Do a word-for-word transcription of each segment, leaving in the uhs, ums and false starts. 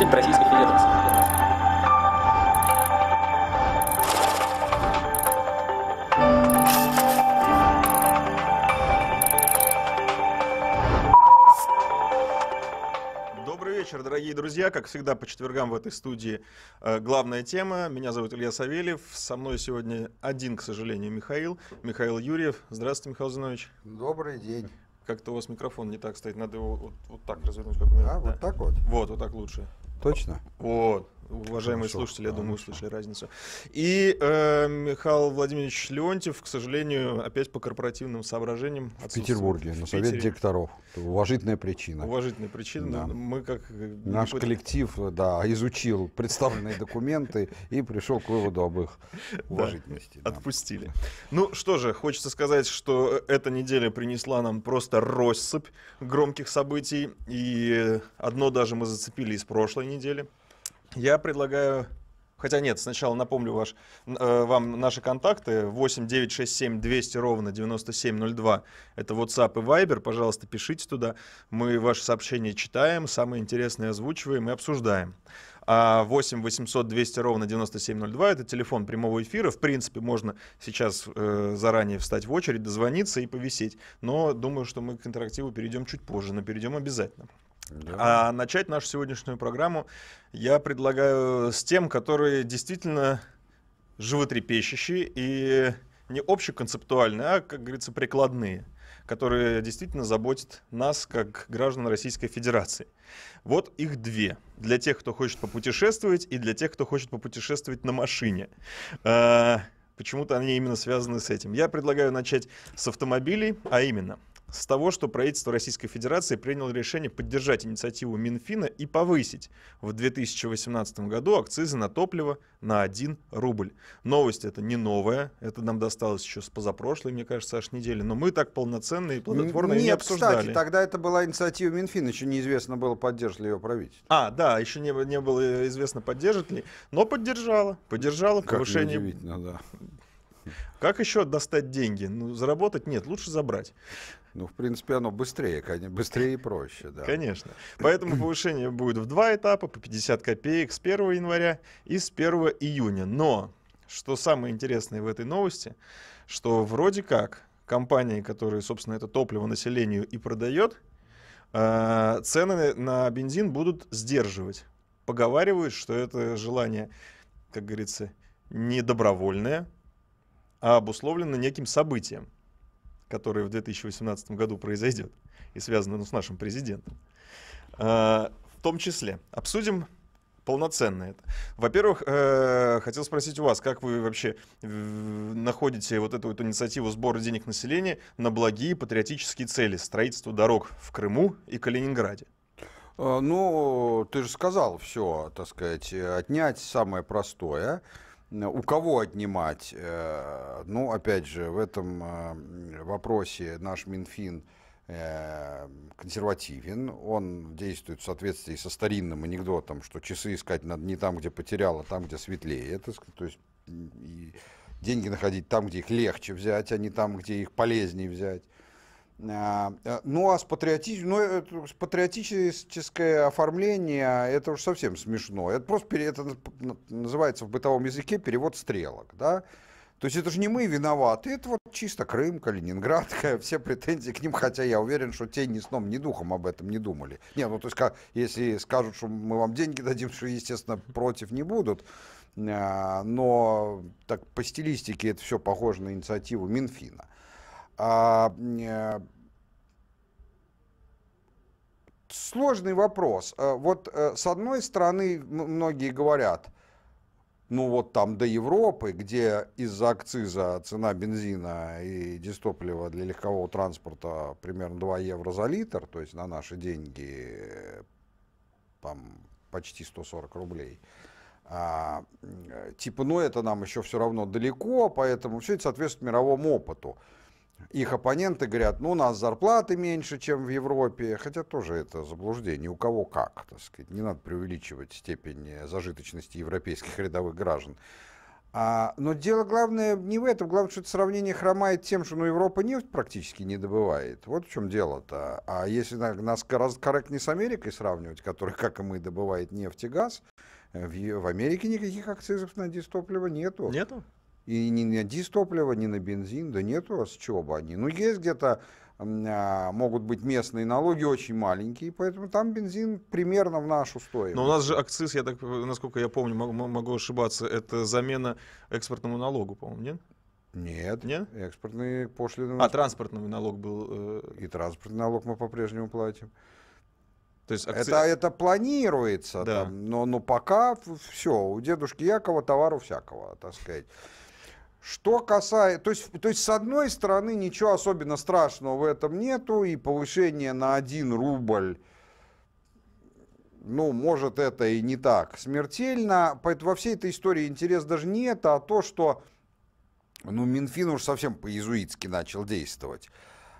житель Российской Федерации. Дорогие друзья, как всегда по четвергам в этой студии главная тема. Меня зовут Илья Савельев. Со мной сегодня один, к сожалению, Михаил. Михаил Юрьев. Здравствуйте, Михаил Зинович. Добрый день. Как-то у вас микрофон не так стоит. Надо его вот, вот так развернуть. Как у меня. А, да. Вот так вот? Вот, вот так лучше. Точно? Вот. Уважаемые Шо, слушатели, я думаю, услышали разницу. И э, Михаил Владимирович Леонтьев, к сожалению, опять по корпоративным соображениям. В Петербурге, в на совет Питере. Директоров. Уважительная причина. Уважительная причина. Да. Мы как... Наш не... коллектив да, изучил представленные документы и пришел к выводу об их уважительности. Отпустили. Ну что же, хочется сказать, что эта неделя принесла нам просто россыпь громких событий. И одно даже мы зацепили из прошлой недели. Я предлагаю, хотя нет, сначала напомню ваш, э, вам наши контакты. восемь девятьсот шестьдесят семь двести ровно девяносто семь ноль два. Это WhatsApp и Viber. Пожалуйста, пишите туда. Мы ваши сообщения читаем, самые интересные озвучиваем и обсуждаем. А восемь восемьсот двести ровно девяносто семь ноль два это телефон прямого эфира. В принципе, можно сейчас э, заранее встать в очередь, дозвониться и повисеть. Но думаю, что мы к интерактиву перейдем чуть позже, но перейдем обязательно. Да. А начать нашу сегодняшнюю программу я предлагаю с тем, которые действительно животрепещущие и не общеконцептуальные, а, как говорится, прикладные, которые действительно заботят нас, как граждан Российской Федерации. Вот их две. Для тех, кто хочет попутешествовать, и для тех, кто хочет попутешествовать на машине. Почему-то они именно связаны с этим. Я предлагаю начать с автомобилей, а именно... с того, что правительство Российской Федерации приняло решение поддержать инициативу Минфина и повысить в две тысячи восемнадцатом году акцизы на топливо на один рубль. Новость это не новая, это нам досталось еще с позапрошлой, мне кажется, аж недели, но мы так полноценно и плодотворно Нет, и не обсуждали. Кстати, тогда это была инициатива Минфина, еще неизвестно было, поддержит ли ее правительство. А, да, еще не, не было известно, поддержит ли, но поддержала, поддержала как повышение... Неудивительно, да. Как еще достать деньги? Ну, заработать нет, лучше забрать. Ну, в принципе, оно быстрее, быстрее и проще, да. Конечно. Поэтому повышение будет в два этапа, по пятьдесят копеек с первого января и с первого июня. Но, что самое интересное в этой новости, что вроде как компании, которые, собственно, это топливо населению и продает, цены на бензин будут сдерживать. Поговаривают, что это желание, как говорится, не добровольное, а обусловлено неким событием, которое в две тысячи восемнадцатом году произойдет и связано ну, с нашим президентом. А, в том числе обсудим полноценно это. Во-первых, э, хотел спросить у вас, как вы вообще э, находите вот эту вот инициативу сбора денег населения на благие патриотические цели, строительство дорог в Крыму и Калининграде? Ну, ты же сказал все, так сказать, отнять самое простое. У кого отнимать? Ну, опять же, в этом вопросе наш Минфин консервативен. Он действует в соответствии со старинным анекдотом, что часы искать надо не там, где потерял, а там, где светлее. Это, то есть деньги находить там, где их легче взять, а не там, где их полезнее взять. Ну, а с патриоти... ну, это, с патриотическое оформление, это уж совсем смешно. Это просто пере... это называется в бытовом языке перевод стрелок. Да? То есть это же не мы виноваты, это вот чисто Крым, Калининград, все претензии к ним, хотя я уверен, что те ни сном, ни духом об этом не думали. Не, ну, то есть, если скажут, что мы вам деньги дадим, что, естественно, против не будут. Но так, по стилистике это все похоже на инициативу Минфина. Сложный вопрос. Вот с одной стороны многие говорят, ну вот там до Европы, где из-за акциза цена бензина и дизтоплива для легкового транспорта примерно два евро за литр, то есть на наши деньги там почти сто сорок рублей. А, типа, ну это нам еще все равно далеко, поэтому все это соответствует мировому опыту. Их оппоненты говорят, ну у нас зарплаты меньше, чем в Европе, хотя тоже это заблуждение, у кого как, так сказать, не надо преувеличивать степень зажиточности европейских рядовых граждан. А, но дело главное не в этом. Главное, что это сравнение хромает тем, что ну, Европа нефть практически не добывает. Вот в чем дело-то. А если нас гораздо корректнее с Америкой сравнивать, которая, как и мы, добывает нефть и газ, в, в Америке никаких акцизов на дистоплива нету. Нету? И ни на дистоплива, ни на бензин, да нету, а с чего бы они. Ну, есть где-то, а, могут быть местные налоги очень маленькие, поэтому там бензин примерно в нашу стоимость. Но у нас же акциз, я так, насколько я помню, могу, могу ошибаться, это замена экспортному налогу, по-моему, нет? Нет, нет, экспортные пошлины. А транспортный налог был? Э... И транспортный налог мы по-прежнему платим. То есть акци... это, это планируется, да. Там, но, но пока все, у дедушки Якова товару всякого, так сказать. Что касается, то есть, то есть, с одной стороны, ничего особенно страшного в этом нету, и повышение на один рубль, ну, может, это и не так смертельно, поэтому во всей этой истории интерес даже не это, а то, что, ну, Минфин уж совсем по-иезуитски начал действовать.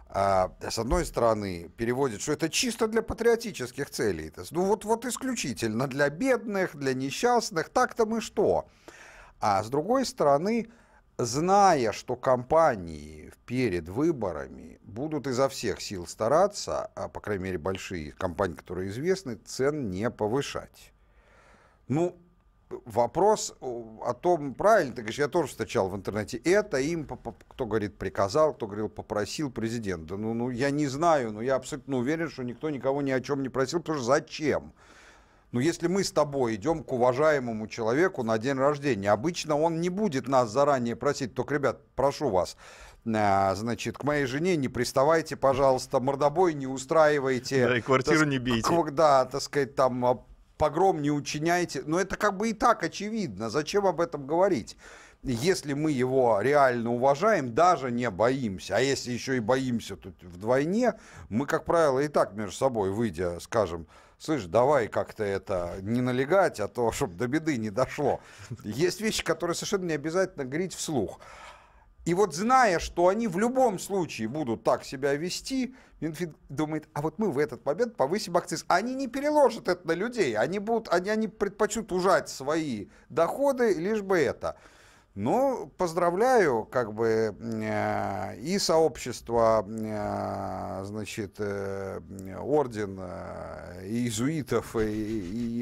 А, с одной стороны, переводит, что это чисто для патриотических целей, ну, вот, вот исключительно для бедных, для несчастных, так-то мы что? А с другой стороны... Зная, что компании перед выборами будут изо всех сил стараться, а по крайней мере большие компании, которые известны, цен не повышать. Ну, вопрос о том, правильно, ты говоришь, я тоже встречал в интернете, это им, кто говорит, приказал, кто говорил, попросил президента. Ну, ну я не знаю, но я абсолютно уверен, что никто никого ни о чем не просил, потому что зачем? Но если мы с тобой идем к уважаемому человеку на день рождения, обычно он не будет нас заранее просить, только, ребят, прошу вас, значит, к моей жене не приставайте, пожалуйста, мордобой не устраивайте. Да, и квартиру не бейте. Да, так сказать, там, погром не учиняйте. Но это как бы и так очевидно, зачем об этом говорить? Если мы его реально уважаем, даже не боимся, а если еще и боимся тут вдвойне, мы, как правило, и так между собой, выйдя, скажем, слышь, давай как-то это не налегать, а то, чтобы до беды не дошло. Есть вещи, которые совершенно не обязательно говорить вслух. И вот зная, что они в любом случае будут так себя вести, Минфин думает, а вот мы в этот момент повысим акциз. Они не переложат это на людей, они, будут, они, они предпочтут ужать свои доходы, лишь бы это... Ну, поздравляю, как бы, э, и сообщество, э, значит, э, орден э, иезуитов, и,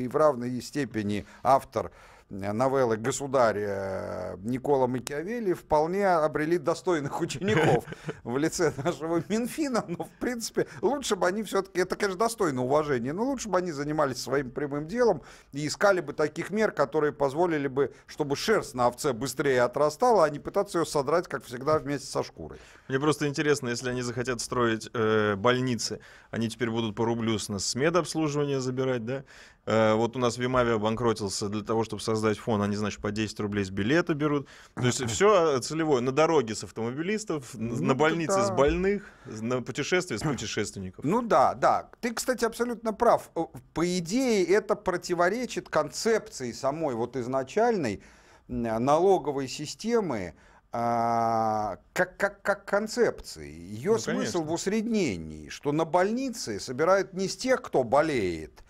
и, и в равной степени автор новеллы «Государь» э, Никола Макиавелли вполне обрели достойных учеников в лице нашего Минфина, но, в принципе, лучше бы они все-таки, это, конечно, достойно уважения, но лучше бы они занимались своим прямым делом и искали бы таких мер, которые позволили бы, чтобы шерсть на овце быстрее отрастала, а не пытаться ее содрать, как всегда, вместе со шкурой. Мне просто интересно, если они захотят строить э, больницы, они теперь будут по рублю с нас с медобслуживания забирать, да? Э, вот у нас ВИМ-Авиа обанкротился для того, чтобы создать Создать фон, они, значит, по десять рублей с билета берут. То есть все целевое. На дороге с автомобилистов, ну, на больнице да. с больных, на путешествие с путешественников. Ну да, да. Ты, кстати, абсолютно прав. По идее, это противоречит концепции самой вот изначальной налоговой системы, а, как, как, как концепции. Ее ну, смысл конечно. В усреднении, что на больницы собирают не с тех, кто болеет,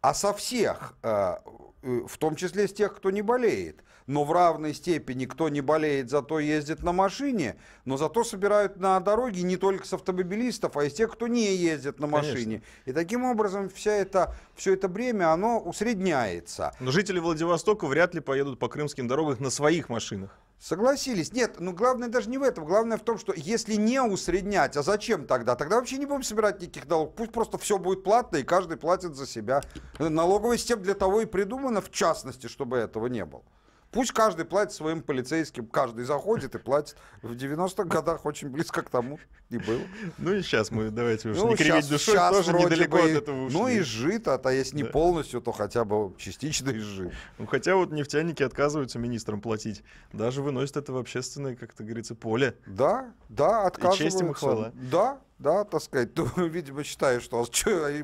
а со всех, в том числе с тех, кто не болеет. Но в равной степени, кто не болеет, зато ездит на машине, но зато собирают на дороге не только с автомобилистов, а и с тех, кто не ездит на машине. Конечно. И таким образом вся это, все это бремя, оно усредняется. Но жители Владивостока вряд ли поедут по крымским дорогам на своих машинах. Согласились. Нет, ну главное даже не в этом. Главное в том, что если не усреднять, а зачем тогда? Тогда вообще не будем собирать никаких налогов. Пусть просто все будет платно, и каждый платит за себя. Налоговая система для того и придумана, в частности, чтобы этого не было. Пусть каждый платит своим полицейским, каждый заходит и платит. В девяностых годах очень близко к тому и было. Ну и сейчас мы, давайте уж ну, не кривить душой, тоже недалеко бы, от этого ушли. Ну и сжито, а если да. не полностью, то хотя бы частично и сжито. Ну, хотя вот нефтяники отказываются министрам платить, даже выносят это в общественное, как это говорится, поле. Да, да, отказываются. И честь им и хвала. Да. Да, так сказать, то, видимо, считаю, что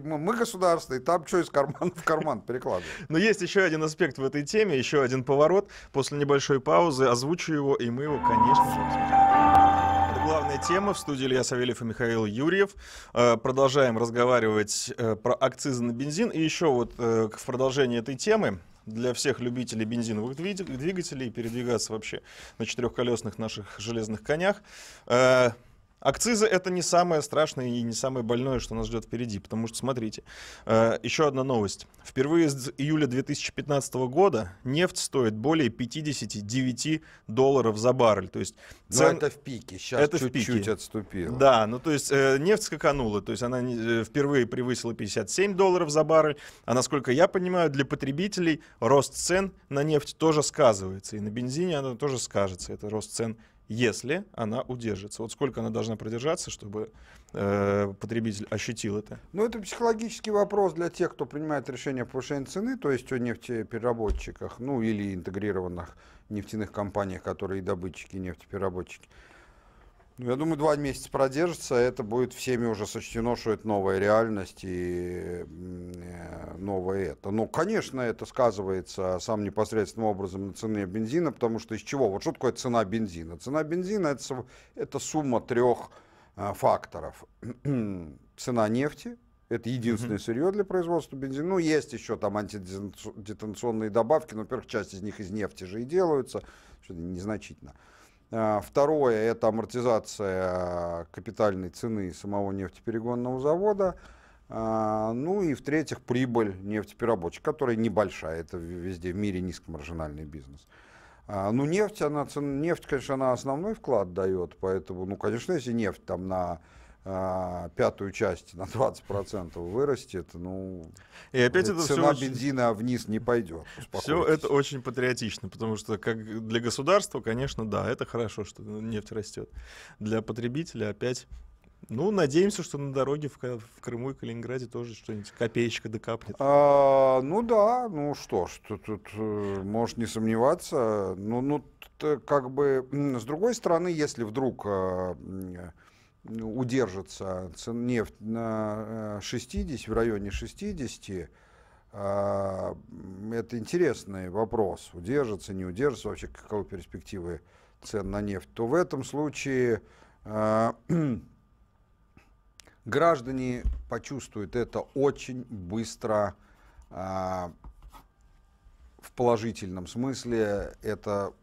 мы государство, и там что из кармана в карман перекладываем. Но есть еще один аспект в этой теме, еще один поворот. После небольшой паузы озвучу его, и мы его, конечно же, обсудим. Это главная тема. В студии Илья Савельев и Михаил Юрьев. Продолжаем разговаривать про акцизы на бензин. И еще вот в продолжении этой темы для всех любителей бензиновых двигателей, передвигаться вообще на четырехколесных наших железных конях. Акцизы — это не самое страшное и не самое больное, что нас ждет впереди, потому что, смотрите, еще одна новость. Впервые с июля две тысячи пятнадцатого года нефть стоит более пятидесяти девяти долларов за баррель. То есть цен... это в пике, сейчас чуть-чуть отступило. Да, ну то есть нефть скаканула, то есть она впервые превысила пятьдесят семь долларов за баррель, а насколько я понимаю, для потребителей рост цен на нефть тоже сказывается, и на бензине она тоже скажется, это рост цен, если она удержится. Вот сколько она должна продержаться, чтобы э, потребитель ощутил это? Ну, это психологический вопрос для тех, кто принимает решение о повышении цены, то есть о нефтепереработчиках, ну, или интегрированных нефтяных компаниях, которые и добытчики, и нефтепереработчики. Ну, я думаю, два месяца продержится, это будет всеми уже сочтено, что это новая реальность и новое это. Ну, конечно, это сказывается самым непосредственным образом на цене бензина, потому что из чего? Вот что такое цена бензина? Цена бензина — это, это сумма трех а, факторов. Цена нефти, это единственное сырье для производства бензина. Ну, есть еще там антидетонационные добавки, но, во-первых, часть из них из нефти же и делаются, что-то незначительно. Второе — это амортизация капитальной цены самого нефтеперегонного завода. Ну и в-третьих, прибыль нефтепереработчика, которая небольшая. Это везде в мире низкомаржинальный бизнес. Ну, нефть, она, нефть, конечно, она основной вклад дает. Поэтому, ну, конечно, если нефть там на пятую часть, на двадцать процентов вырастет, ну, и опять это цена все бензина очень... вниз не пойдет. Все это очень патриотично, потому что как для государства, конечно, да, это хорошо, что нефть растет. Для потребителя опять, ну, надеемся, что на дороге в, в Крыму и Калининграде тоже что-нибудь копеечка докаплет. А, ну да, ну что ж, тут, тут можешь не сомневаться. Ну, ну тут, как бы, с другой стороны, если вдруг... удержится нефть на шестидесяти, в районе шестидесяти, это интересный вопрос, удержится, не удержится, вообще каковы перспективы цен на нефть, то в этом случае граждане почувствуют это очень быстро в положительном смысле, это...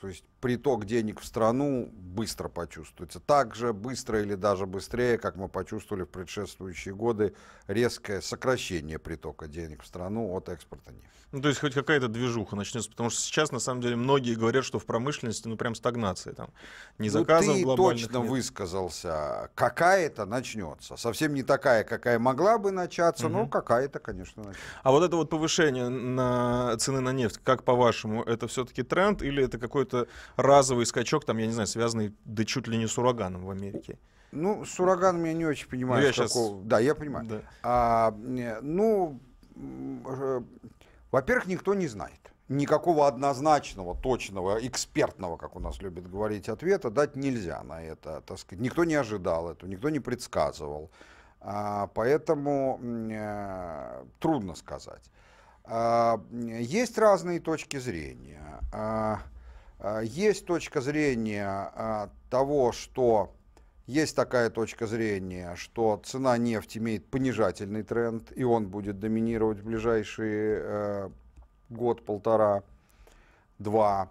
То есть приток денег в страну быстро почувствуется. Так же быстро или даже быстрее, как мы почувствовали в предшествующие годы, резкое сокращение притока денег в страну от экспорта нефти. Ну, то есть хоть какая-то движуха начнется, потому что сейчас, на самом деле, многие говорят, что в промышленности, ну, прям стагнация там. Не заказов глобальных нет. Ты точно высказался. Какая-то начнется. Совсем не такая, какая могла бы начаться, но какая-то, конечно, начнется. А вот это вот повышение на цены на нефть, как по-вашему, это все-таки тренд или это какой-то разовый скачок, там, я не знаю, связанный да чуть ли не с ураганом в Америке? Ну, с ураганом я не очень понимаю. Я какого... сейчас... Да, я понимаю. Да. А, ну, во-первых, никто не знает. Никакого однозначного, точного, экспертного, как у нас любят говорить, ответа дать нельзя на это. Так сказать. Никто не ожидал этого, никто не предсказывал. А, поэтому а, трудно сказать. А, есть разные точки зрения. А, Есть точка зрения того, что есть такая точка зрения, что цена нефти имеет понижательный тренд, и он будет доминировать в ближайшие э, год, полтора, два,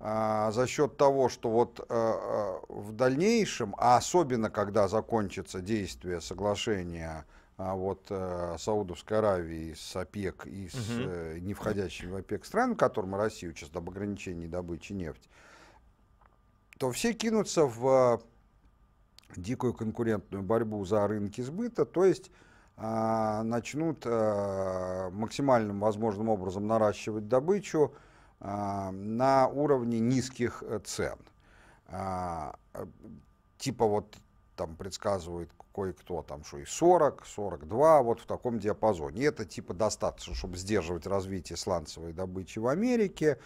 э, за счет того, что вот э, в дальнейшем, а особенно когда закончится действие соглашения э, вот, э, Саудовской Аравии с ОПЕК и с э, не входящими в ОПЕК стран, которым Россия участвует об ограничении добычи нефти, то все кинутся в э, дикую конкурентную борьбу за рынки сбыта, то есть э, начнут э, максимальным возможным образом наращивать добычу э, на уровне низких цен. Э, типа вот там предсказывает кое-кто, там, что и сорок, сорок два, вот в таком диапазоне. И это типа достаточно, чтобы сдерживать развитие сланцевой добычи в Америке.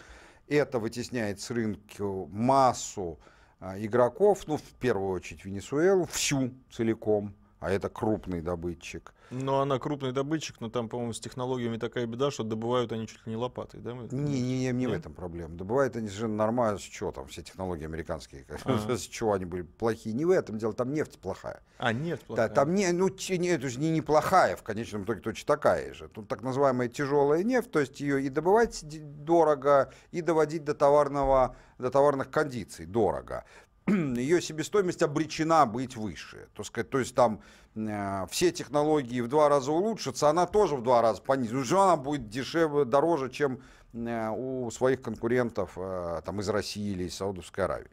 Это вытесняет с рынка массу а, игроков, ну, в первую очередь Венесуэлу, всю целиком, а это крупный добытчик. Ну, она крупный добытчик, но там, по-моему, с технологиями такая беда, что добывают они чуть ли не лопатой, да? Не, не, не, не в этом проблема. Добывают они совершенно нормально, с чего там, все технологии американские, ага. С чего они были плохие. Не в этом дело, там нефть плохая. А, нефть плохая. Да, там не, ну, не, это же не, не плохая, в конечном итоге точно такая же. Тут так называемая тяжелая нефть, то есть ее и добывать дорого, и доводить до, товарного, до товарных кондиций дорого. Ее себестоимость обречена быть выше. То сказать, то есть там э, все технологии в два раза улучшатся, она тоже в два раза понизится. Уже она будет дешевле, дороже, чем э, у своих конкурентов э, там, из России или из Саудовской Аравии.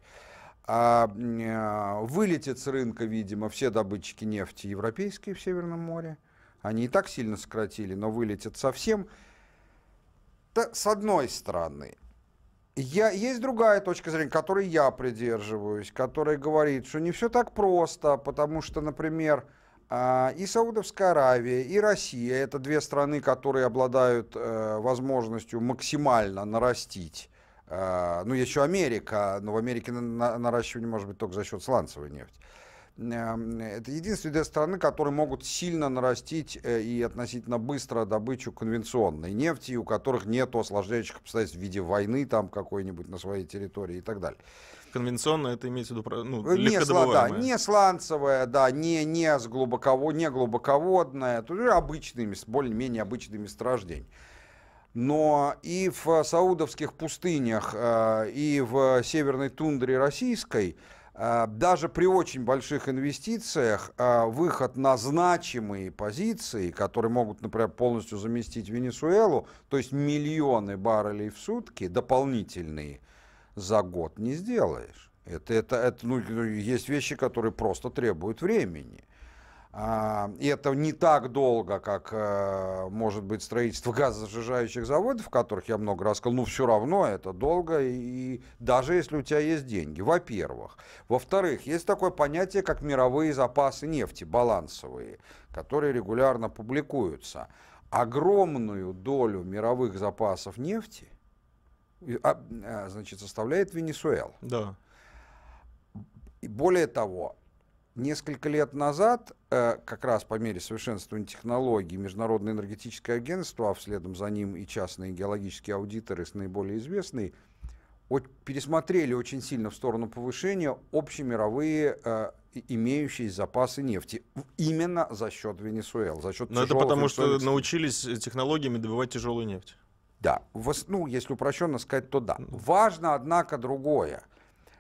А, э, вылетят с рынка, видимо, все добытчики нефти европейские в Северном море. Они и так сильно сократили, но вылетят совсем. Да, с одной стороны. Я, есть другая точка зрения, которой я придерживаюсь, которая говорит, что не все так просто, потому что, например, и Саудовская Аравия, и Россия — это две страны, которые обладают возможностью максимально нарастить. Ну, еще Америка, но в Америке наращивание может быть только за счет сланцевой нефти. Это единственные две страны, которые могут сильно нарастить и относительно быстро добычу конвенционной нефти, у которых нет осложняющих обстоятельств в виде войны там какой-нибудь на своей территории и так далее. Конвенционная — это имеется в виду, ну, легкодобываемая. Не сланцевая, да, не, не, с глубоково, не глубоководная, обычными, с более-менее обычными месторождениями. Но и в саудовских пустынях, и в северной тундре российской даже при очень больших инвестициях выход на значимые позиции, которые могут, например, полностью заместить Венесуэлу, то есть миллионы баррелей в сутки дополнительные за год не сделаешь. Это, это, это, ну, есть вещи, которые просто требуют времени. И это не так долго, как может быть строительство газосжижающих заводов, которых я много раз сказал, но все равно это долго, и даже если у тебя есть деньги, во-первых. Во-вторых, есть такое понятие, как мировые запасы нефти, балансовые, которые регулярно публикуются. Огромную долю мировых запасов нефти, значит, составляет Венесуэла. Да. И более того, несколько лет назад, как раз по мере совершенствования технологий, Международное энергетическое агентство, а вследом за ним и частные геологические аудиторы, наиболее известные, пересмотрели очень сильно в сторону повышения общемировые имеющиеся запасы нефти. Именно за счет Венесуэлы. За счет Но это потому, что научились технологиями добывать тяжелую нефть. Да. Ну, если упрощенно сказать, то да. Важно, однако, другое.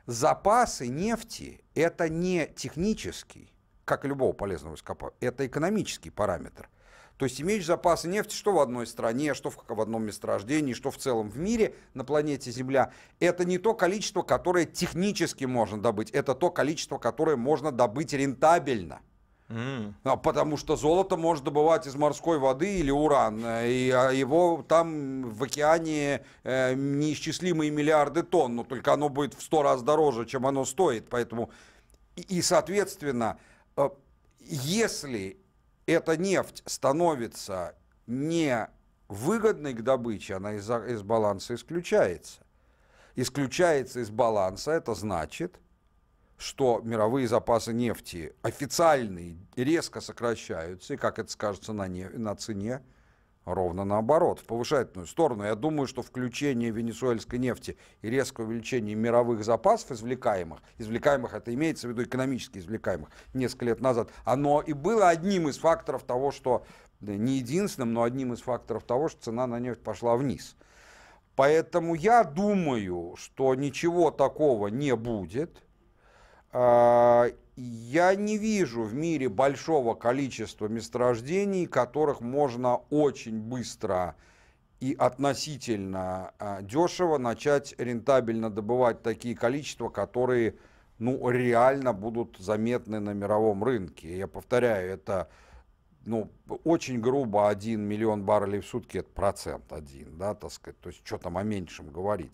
Запасы нефти – это не технический, как и любого полезного ископаемого, это экономический параметр. То есть иметь запасы нефти, что в одной стране, что в одном месторождении, что в целом в мире, на планете Земля, это не то количество, которое технически можно добыть, это то количество, которое можно добыть рентабельно. Mm. Потому что золото можно добывать из морской воды или уран, и его там в океане э, неисчислимые миллиарды тонн, но только оно будет в сто раз дороже, чем оно стоит. Поэтому и, и соответственно, э, если эта нефть становится невыгодной к добыче, она из, из баланса исключается. Исключается из баланса, это значит, что мировые запасы нефти официальные резко сокращаются, и как это скажется на, не, на цене, ровно наоборот, в повышательную сторону. Я думаю, что включение венесуэльской нефти и резкое увеличение мировых запасов извлекаемых, извлекаемых, это имеется в виду экономически извлекаемых, несколько лет назад, оно и было одним из факторов того, что, не единственным, но одним из факторов того, что цена на нефть пошла вниз. Поэтому я думаю, что ничего такого не будет. Я не вижу в мире большого количества месторождений, которых можно очень быстро и относительно дешево начать рентабельно добывать такие количества, которые, ну, реально будут заметны на мировом рынке. Я повторяю, это, ну, очень грубо один миллион баррелей в сутки, это процент один, да, так сказать, то есть что там о меньшем говорить.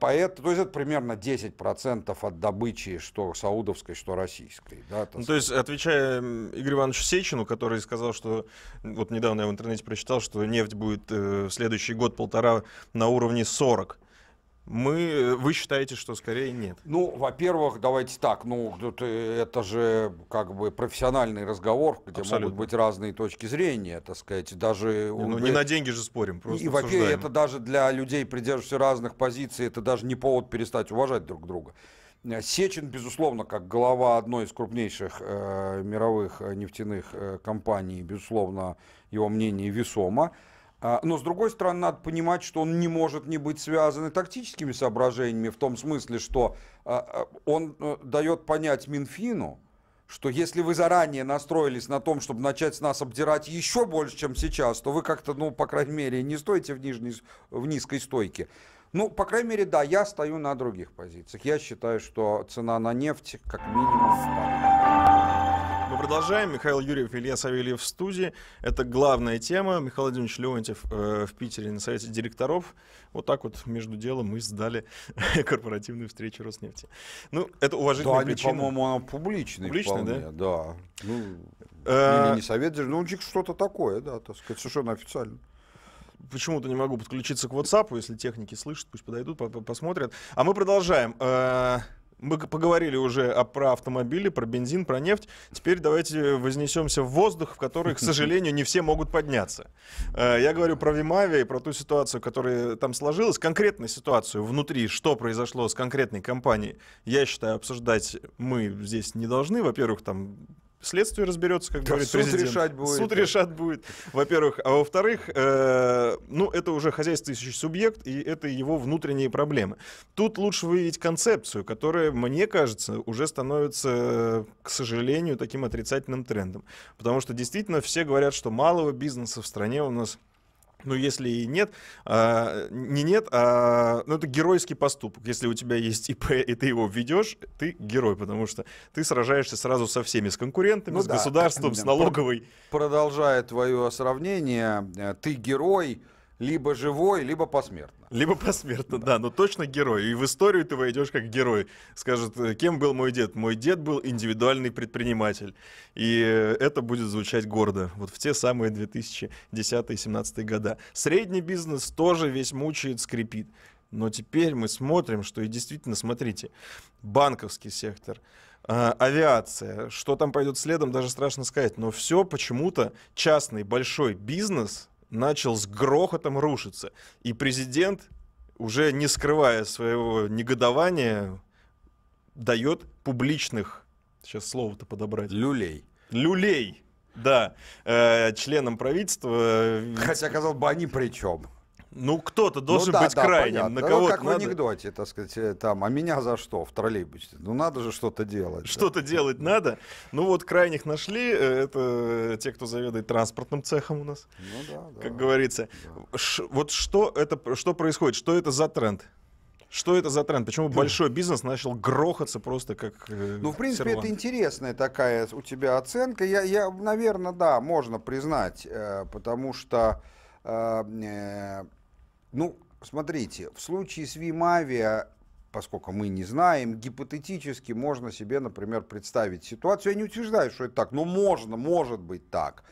Поэтому, то есть это примерно десять процентов от добычи, что саудовской, что российской. Да, ну, то есть, отвечая Игорю Ивановичу Сечину, который сказал, что вот недавно я в интернете прочитал, что нефть будет э, в следующий год-полтора на уровне сорок. Мы, вы считаете, что скорее нет? Ну, во-первых, давайте так, ну, это же как бы профессиональный разговор, где Абсолютно. могут быть разные точки зрения, так сказать, даже... Ну, он, не на деньги же спорим, просто И вообще это даже для людей, придерживающихся разных позиций, это даже не повод перестать уважать друг друга. Сечин, безусловно, как глава одной из крупнейших э, мировых нефтяных э, компаний, безусловно, его мнение весомо. Но, с другой стороны, надо понимать, что он не может не быть связан тактическими соображениями, в том смысле, что он дает понять Минфину, что если вы заранее настроились на том, чтобы начать нас обдирать еще больше, чем сейчас, то вы как-то, ну, по крайней мере, не стоите в нижней, в низкой стойке. Ну, по крайней мере, да, я стою на других позициях. Я считаю, что цена на нефть как минимум стала. Мы продолжаем. Михаил Юрьев, Илья Савельев в студии. Это главная тема. Михаил Владимирович Леонтьев э, в Питере на совете директоров. Вот так вот между делом мы сдали корпоративную встречу Роснефти. Ну, это уважительная да, причина. Да, по-моему, она публичная. Публичная, да? Да. Ну, а... или не совет, ну, что-то такое, да, так сказать, совершенно официально. Почему-то не могу подключиться к WhatsApp, если техники слышат, пусть подойдут, посмотрят. А мы продолжаем. Мы поговорили уже о, про автомобили, про бензин, про нефть. Теперь давайте вознесемся в воздух, в который, к сожалению, не все могут подняться. Я говорю про ВИМ-Авиа и про ту ситуацию, которая там сложилась. Конкретную ситуацию внутри, что произошло с конкретной компанией, я считаю, обсуждать мы здесь не должны. Во-первых, там... Следствие разберется, как да, говорит суд президент. Решать будет. Суд решать будет, во-первых. А во-вторых, э, ну, это уже хозяйствующий субъект, и это его внутренние проблемы. Тут лучше выявить концепцию, которая, мне кажется, уже становится, к сожалению, таким отрицательным трендом. Потому что действительно все говорят, что малого бизнеса в стране у нас... Ну, если и нет, а, не нет, а, ну, это геройский поступок. Если у тебя есть ИП, и ты его ведешь, ты герой, потому что ты сражаешься сразу со всеми, с конкурентами, ну, с да. государством, с налоговой. Продолжая твое сравнение, ты герой либо живой, либо посмертно. Либо посмертно, да. да, но точно герой. И в историю ты войдешь как герой. Скажут, кем был мой дед? Мой дед был индивидуальный предприниматель. И это будет звучать гордо. Вот в те самые две тысячи десятые — две тысячи семнадцатые года. Средний бизнес тоже весь мучает, скрипит. Но теперь мы смотрим, что и действительно, смотрите, банковский сектор, авиация, что там пойдет следом, даже страшно сказать. Но все почему-то частный большой бизнес... начал с грохотом рушиться. И президент, уже не скрывая своего негодования, дает публичных, сейчас слово-то подобрать. Люлей. Люлей, да, э, членам правительства. Хотя, казалось бы, они при чем? Ну, кто-то должен ну, да, быть да, крайним. На кого-то ну, как надо... в анекдоте, так сказать, там, а меня за что в троллейбусе? Ну, надо же что-то делать. Что-то да. делать надо. Ну, вот крайних нашли. Это те, кто заведует транспортным цехом у нас. Ну, да, да, как говорится. Да. Ш вот что, это, что происходит? Что это за тренд? Что это за тренд? Почему большой бизнес начал грохаться просто как... Э, ну, в принципе, сервант? Это интересная такая у тебя оценка. Я, я наверное, да, можно признать. Э, потому что... Э, э, Ну, смотрите, в случае с ВИМ-Авиа, поскольку мы не знаем, гипотетически можно себе, например, представить ситуацию, я не утверждаю, что это так, но можно, может быть так,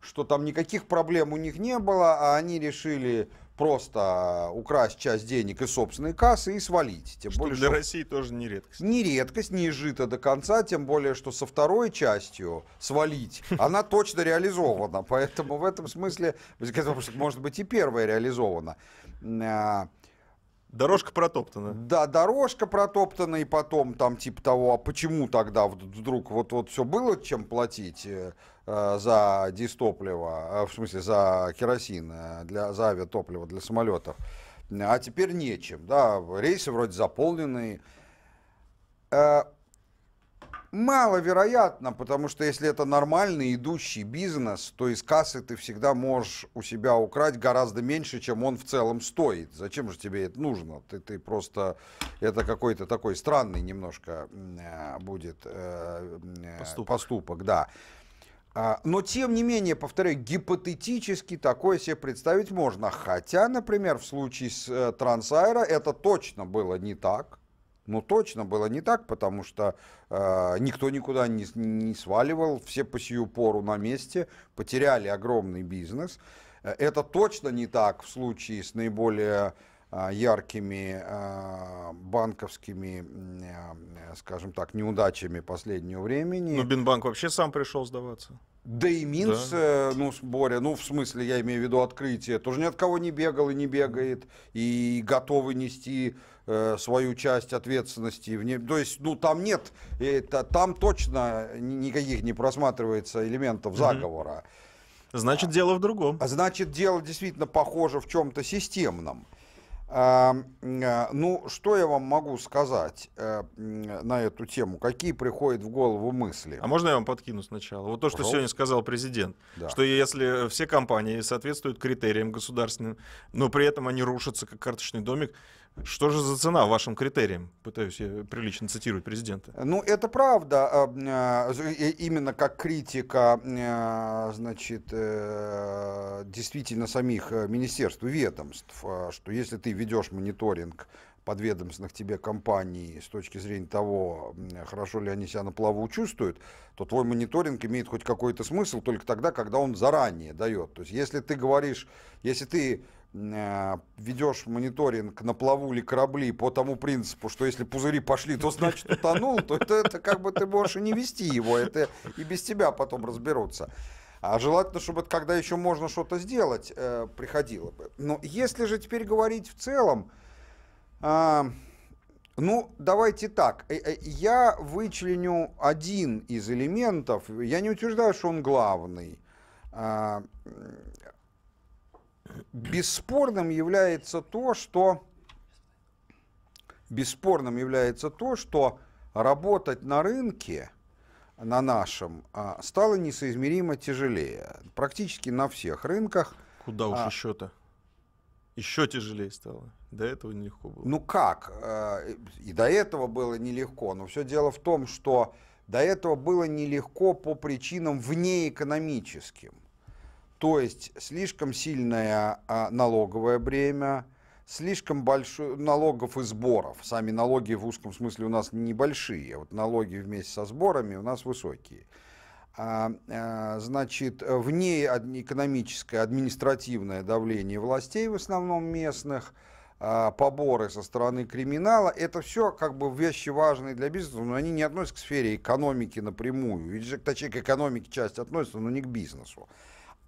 что там никаких проблем у них не было, а они решили просто украсть часть денег из собственной кассы и свалить. Тем более, что для России тоже не редкость. Не редкость, не изжита до конца, тем более, что со второй частью свалить, она точно реализована. Поэтому в этом смысле, может быть, и первая реализована. Дорожка протоптана. Да, дорожка протоптана, и потом там типа того, а почему тогда вдруг вот, вот все было чем платить э, за дистопливо, э, в смысле за керосин, для, за авиатопливо для самолетов, а теперь нечем, да, рейсы вроде заполнены. Э, маловероятно, потому что если это нормальный идущий бизнес, то из кассы ты всегда можешь у себя украсть гораздо меньше, чем он в целом стоит. Зачем же тебе это нужно? Ты, ты просто... Это какой-то такой странный немножко будет э, поступок. поступок, да. Но, тем не менее, повторяю, гипотетически такое себе представить можно. Хотя, например, в случае с Трансаэро это точно было не так. Ну, точно было не так, потому что э, никто никуда не, не сваливал, все по сию пору на месте, потеряли огромный бизнес. Это точно не так в случае с наиболее яркими банковскими, скажем так, неудачами последнего времени. Ну, Бинбанк вообще сам пришел сдаваться. Да и Минс, да. ну, Боря, ну, в смысле, я имею в виду открытие, тоже ни от кого не бегал и не бегает, и готовы нести э, свою часть ответственности. В не... То есть, ну, там нет, это, там точно никаких не просматривается элементов заговора. Значит, а, дело в другом. Значит, дело действительно похоже в чем-то системном. А, ну, что я вам могу сказать а, на эту тему? Какие приходят в голову мысли? А можно я вам подкину сначала? Вот то, что Пожалуйста. Сегодня сказал президент, да. что если все компании соответствуют критериям государственным, но при этом они рушатся, как карточный домик, что же за цена вашим критериям? Пытаюсь я прилично цитировать президента. Ну, это правда. Именно как критика, значит, действительно самих министерств и ведомств, что если ты ведешь мониторинг подведомственных тебе компаний с точки зрения того, хорошо ли они себя на плаву чувствуют, то твой мониторинг имеет хоть какой-то смысл только тогда, когда он заранее дает. То есть, если ты говоришь, если ты ведешь мониторинг, на плаву ли корабли по тому принципу, что если пузыри пошли, то значит утонул, то это, это как бы ты можешь и не вести его, это и без тебя потом разберутся. А желательно, чтобы когда еще можно что-то сделать, приходило бы. Но если же теперь говорить в целом, ну, давайте так, я вычленю один из элементов, я не утверждаю, что он главный. Бесспорным является то, что бесспорным является то, что работать на рынке, на нашем, стало несоизмеримо тяжелее. Практически на всех рынках. Куда уж а... еще-то? Еще тяжелее стало. До этого нелегко было. Ну как? И до этого было нелегко. Но все дело в том, что до этого было нелегко по причинам внеэкономическим. То есть слишком сильное а, налоговое бремя, слишком большое налогов и сборов. Сами налоги в узком смысле у нас небольшие, вот налоги вместе со сборами у нас высокие. А, а, значит, внеэкономическое административное давление властей, в основном местных, а, поборы со стороны криминала, это все как бы вещи важные для бизнеса, но они не относятся к сфере экономики напрямую. Ведь, точнее, к экономике часть относится, но не к бизнесу.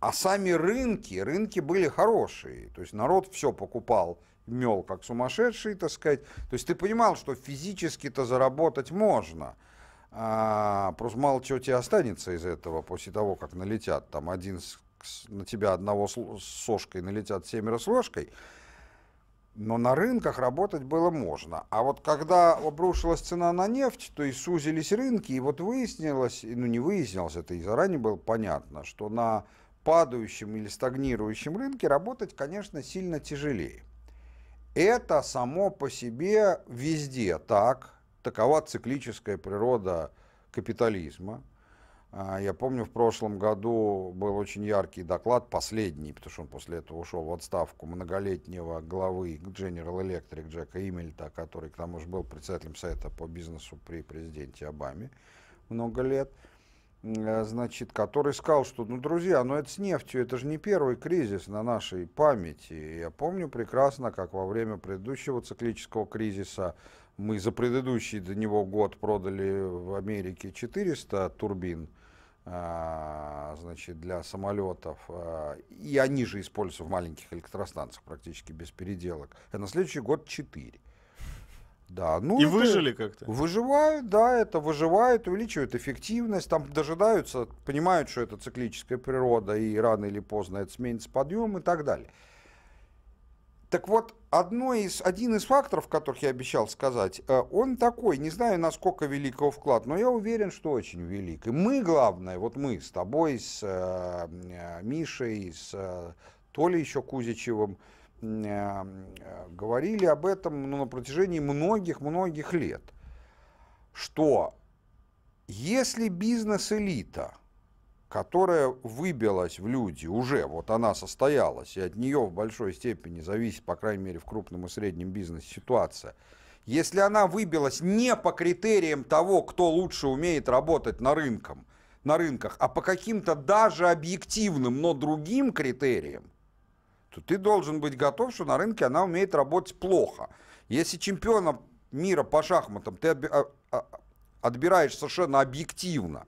А сами рынки, рынки были хорошие, то есть народ все покупал, мел как сумасшедший, так сказать. То есть ты понимал, что физически-то заработать можно, а, просто мало чего тебе останется из этого после того, как налетят там один с, на тебя одного с сошкой, налетят семеро с ложкой. Но на рынках работать было можно. А вот когда обрушилась цена на нефть, то и сузились рынки, и вот выяснилось, ну не выяснилось, это и заранее было понятно, что на падающем или стагнирующем рынке работать, конечно, сильно тяжелее. Это само по себе везде так. Такова циклическая природа капитализма. Я помню, в прошлом году был очень яркий доклад, последний, потому что он после этого ушел в отставку, многолетнего главы General Electric Джека Иммельта, который, к тому же, был председателем совета по бизнесу при президенте Обаме много лет. Значит, который сказал, что, ну, друзья, ну это с нефтью, это же не первый кризис на нашей памяти. Я помню прекрасно, как во время предыдущего циклического кризиса мы за предыдущий до него год продали в Америке четыреста турбин, а, значит, для самолетов, а, и они же используются в маленьких электростанциях практически без переделок, а на следующий год четыре. Да, ну и выжили как-то? Выживают, да, это выживает, увеличивает эффективность, там дожидаются, понимают, что это циклическая природа, и рано или поздно это сменится подъем и так далее. Так вот, одно из, один из факторов, которых я обещал сказать, он такой, не знаю, насколько велик его вклад, но я уверен, что очень велик. И мы, главное, вот мы с тобой, с э, Мишей, с э, Толей еще Кузичевым, говорили об этом, ну, на протяжении многих-многих лет, что если бизнес-элита, которая выбилась в люди, уже вот она состоялась, и от нее в большой степени зависит, по крайней мере, в крупном и среднем бизнесе ситуация, если она выбилась не по критериям того, кто лучше умеет работать на рынках, на рынках, а по каким-то даже объективным, но другим критериям, то ты должен быть готов, что на рынке она умеет работать плохо. Если чемпиона мира по шахматам ты отбираешь совершенно объективно,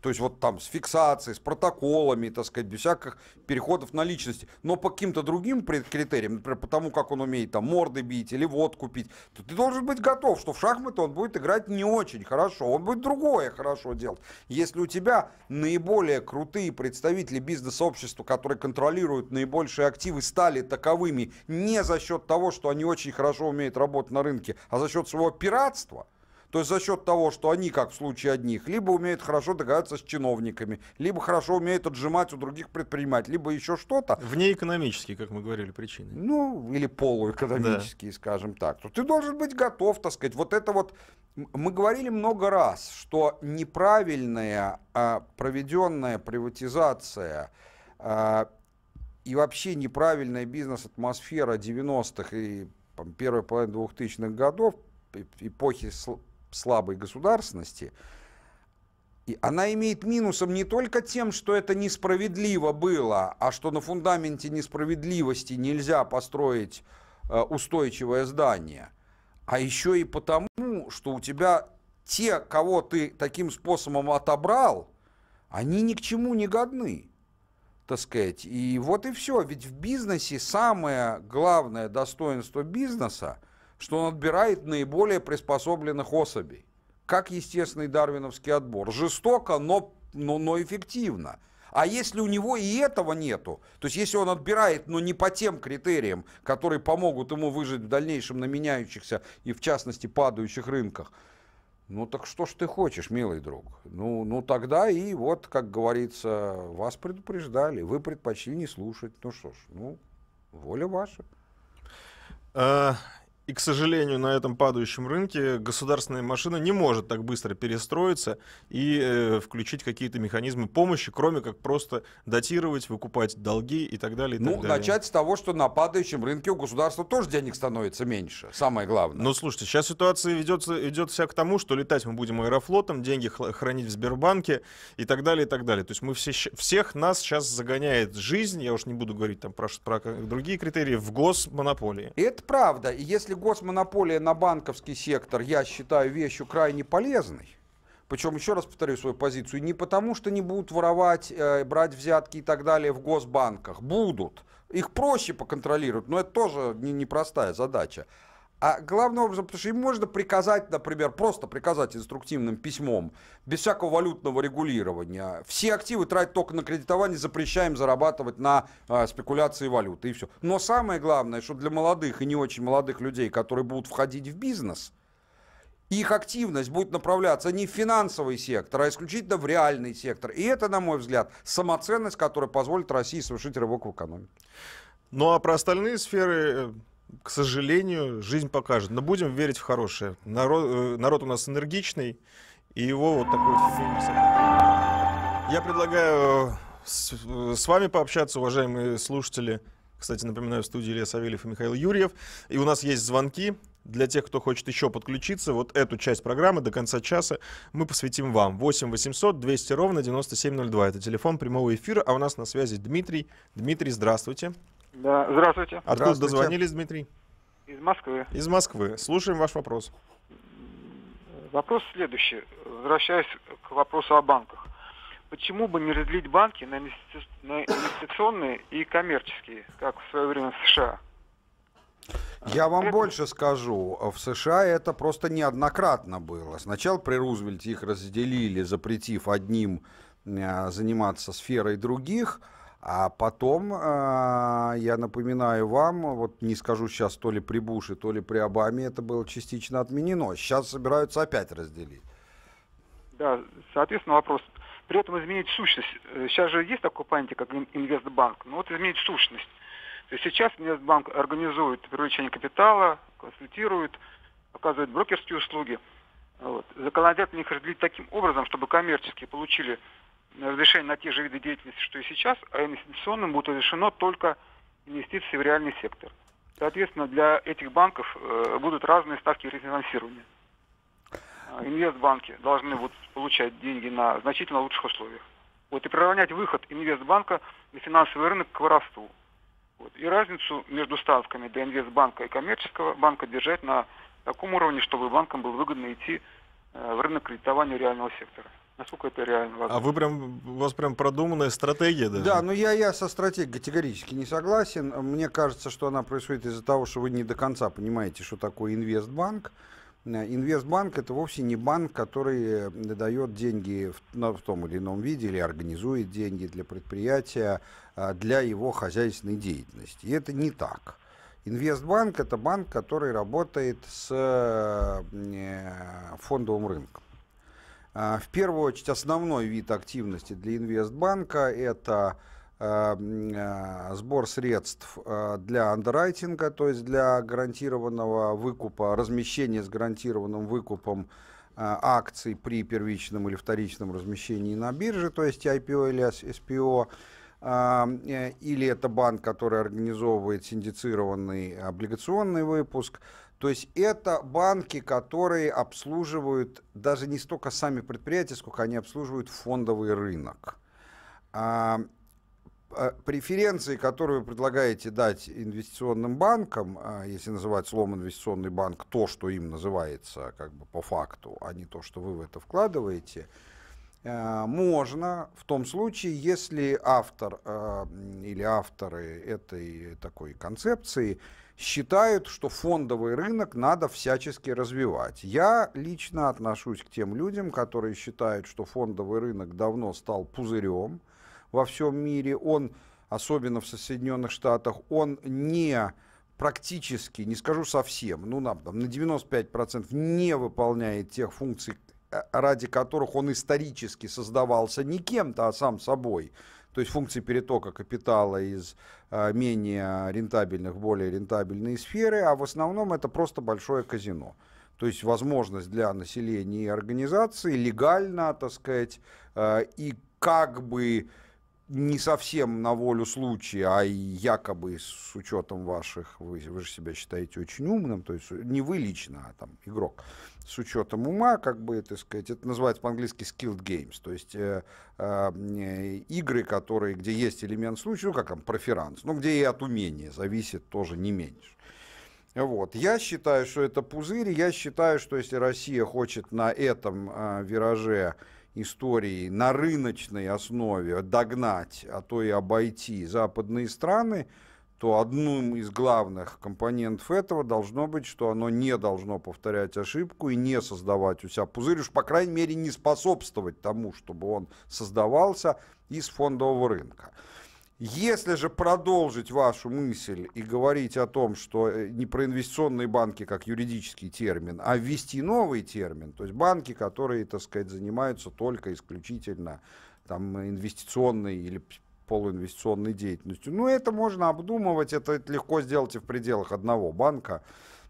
то есть вот там с фиксацией, с протоколами, так сказать, без всяких переходов на личности, но по каким-то другим критериям, например, по тому, как он умеет там морды бить или водку пить, то ты должен быть готов, что в шахматы он будет играть не очень хорошо, он будет другое хорошо делать. Если у тебя наиболее крутые представители бизнес-сообщества, которые контролируют наибольшие активы, стали таковыми не за счет того, что они очень хорошо умеют работать на рынке, а за счет своего пиратства, то есть за счет того, что они, как в случае одних, либо умеют хорошо договариваться с чиновниками, либо хорошо умеют отжимать у других предпринимателей, либо еще что-то. Внеэкономические, как мы говорили, причины. Ну, или полуэкономические, да, скажем так. То ты должен быть готов, так сказать. Вот это вот... Мы говорили много раз, что неправильная проведенная приватизация и вообще неправильная бизнес-атмосфера девяностых и там, первой половины двухтысячных годов, эпохи слабой государственности, и она имеет минусом не только тем, что это несправедливо было, а что на фундаменте несправедливости нельзя построить э, устойчивое здание, а еще и потому, что у тебя те, кого ты таким способом отобрал, они ни к чему не годны, так сказать. И вот и все. Ведь в бизнесе самое главное достоинство бизнеса, что он отбирает наиболее приспособленных особей. Как естественный дарвиновский отбор. Жестоко, но, но, но эффективно. А если у него и этого нету, то есть если он отбирает, но не по тем критериям, которые помогут ему выжить в дальнейшем на меняющихся и, в частности, падающих рынках, ну так что ж ты хочешь, милый друг? Ну, ну тогда и вот, как говорится, вас предупреждали, вы предпочли не слушать. Ну что ж, ну, воля ваша. А... И, к сожалению, на этом падающем рынке государственная машина не может так быстро перестроиться и э, включить какие-то механизмы помощи, кроме как просто датировать, выкупать долги и так далее. И ну, так далее. Начать с того, что на падающем рынке у государства тоже денег становится меньше, самое главное. Ну, слушайте, сейчас ситуация ведется, идет вся к тому, что летать мы будем аэрофлотом, деньги хранить в Сбербанке и так далее, и так далее. То есть мы все, всех нас сейчас загоняет жизнь, я уж не буду говорить там про, про другие критерии, в госмонополии. И это правда. И если госмонополия на банковский сектор, я считаю, вещью крайне полезной. Причем, еще раз повторю свою позицию, не потому, что не будут воровать, э, брать взятки и так далее в госбанках. Будут. Их проще поконтролировать, но это тоже не, непростая задача. А главным образом, потому что им можно приказать, например, просто приказать инструктивным письмом, без всякого валютного регулирования. Все активы тратят только на кредитование, запрещаем зарабатывать на э, спекуляции валюты, и все. Но самое главное, что для молодых и не очень молодых людей, которые будут входить в бизнес, их активность будет направляться не в финансовый сектор, а исключительно в реальный сектор. И это, на мой взгляд, самоценность, которая позволит России совершить рывок в экономике. Ну а про остальные сферы... К сожалению, жизнь покажет. Но будем верить в хорошее. Народ, народ у нас энергичный, и его вот такой вот фильм. Я предлагаю с, с вами пообщаться, уважаемые слушатели. Кстати, напоминаю, в студии Илья Савельев и Михаил Юрьев. И у нас есть звонки. Для тех, кто хочет еще подключиться, вот эту часть программы до конца часа мы посвятим вам. восемь восемьсот двести ровно девяносто семь ноль два. Это телефон прямого эфира. А у нас на связи Дмитрий. Дмитрий, здравствуйте. Да, здравствуйте. Откуда здравствуйте. Дозвонились, Дмитрий? Из Москвы. Из Москвы. Слушаем ваш вопрос. Вопрос следующий. Возвращаясь к вопросу о банках. Почему бы не разделить банки на инвестиционные и коммерческие, как в свое время в США? Я вам это... больше скажу. В США это просто неоднократно было. Сначала при Рузвельте их разделили, запретив одним заниматься сферой других. А потом, я напоминаю вам, вот не скажу сейчас, то ли при Буше, то ли при Обаме это было частично отменено. Сейчас собираются опять разделить. Да, соответственно, вопрос. При этом изменить сущность. Сейчас же есть такой понятие, как инвестбанк, но вот изменить сущность. То есть сейчас инвестбанк организует привлечение капитала, консультирует, оказывает брокерские услуги. Вот. Законодательно их разделить таким образом, чтобы коммерческие получили разрешение на те же виды деятельности, что и сейчас, а инвестиционным будет разрешено только инвестиции в реальный сектор. Соответственно, для этих банков э, будут разные ставки рефинансирования. Инвестбанки должны будут получать деньги на значительно лучших условиях. Вот, и приравнять выход инвестбанка на финансовый рынок к воровству. Вот. И разницу между ставками для инвестбанка и коммерческого банка держать на таком уровне, чтобы банкам было выгодно идти в рынок кредитования реального сектора. Насколько это реально возможно? А вы прям, у вас прям продуманная стратегия, да? Да, но я, я со стратегией категорически не согласен. Мне кажется, что она происходит из-за того, что вы не до конца понимаете, что такое инвестбанк. Инвестбанк — это вовсе не банк, который дает деньги в, ну, в том или ином виде или организует деньги для предприятия, для его хозяйственной деятельности. И это не так. Инвестбанк — это банк, который работает с фондовым рынком. В первую очередь, основной вид активности для инвестбанка — это э, сбор средств для андеррайтинга, то есть для гарантированного выкупа, размещения с гарантированным выкупом э, акций при первичном или вторичном размещении на бирже, то есть ай пи о или эс пи о, э, или это банк, который организовывает синдицированный облигационный выпуск. То есть это банки, которые обслуживают даже не столько сами предприятия, сколько они обслуживают фондовый рынок. А, а, преференции, которые вы предлагаете дать инвестиционным банкам, а, если называть словом инвестиционный банк то, что им называется как бы по факту, а не то, что вы в это вкладываете, а, можно в том случае, если автор а, или авторы этой такой концепции считают, что фондовый рынок надо всячески развивать. Я лично отношусь к тем людям, которые считают, что фондовый рынок давно стал пузырем во всем мире. Он, особенно в Соединенных Штатах, он не практически, не скажу совсем, ну, на, на девяносто пять процентов не выполняет тех функций, ради которых он исторически создавался не кем-то, а сам собой. То есть функции перетока капитала из а, менее рентабельных в более рентабельные сферы, а в основном это просто большое казино. То есть возможность для населения и организации легально, так сказать, а, и как бы не совсем на волю случая, а якобы с учетом ваших, вы, вы же себя считаете очень умным, то есть не вы лично, а там игрок, с учетом ума, как бы, так сказать, это называется по-английски skilled games, то есть э, э, игры, которые, где есть элемент случая, ну, как там, проферанс, но где и от умения зависит тоже не меньше. Вот. Я считаю, что это пузырь, я считаю, что если Россия хочет на этом э, вираже истории на рыночной основе догнать, а то и обойти западные страны, то одним из главных компонентов этого должно быть, что оно не должно повторять ошибку и не создавать у себя пузырь, уж по крайней мере не способствовать тому, чтобы он создавался из фондового рынка. Если же продолжить вашу мысль и говорить о том, что не про инвестиционные банки как юридический термин, а ввести новый термин, то есть банки, которые, так сказать, занимаются только исключительно там, инвестиционной или полуинвестиционной деятельностью, ну это можно обдумывать, это, это легко сделать и в пределах одного банка.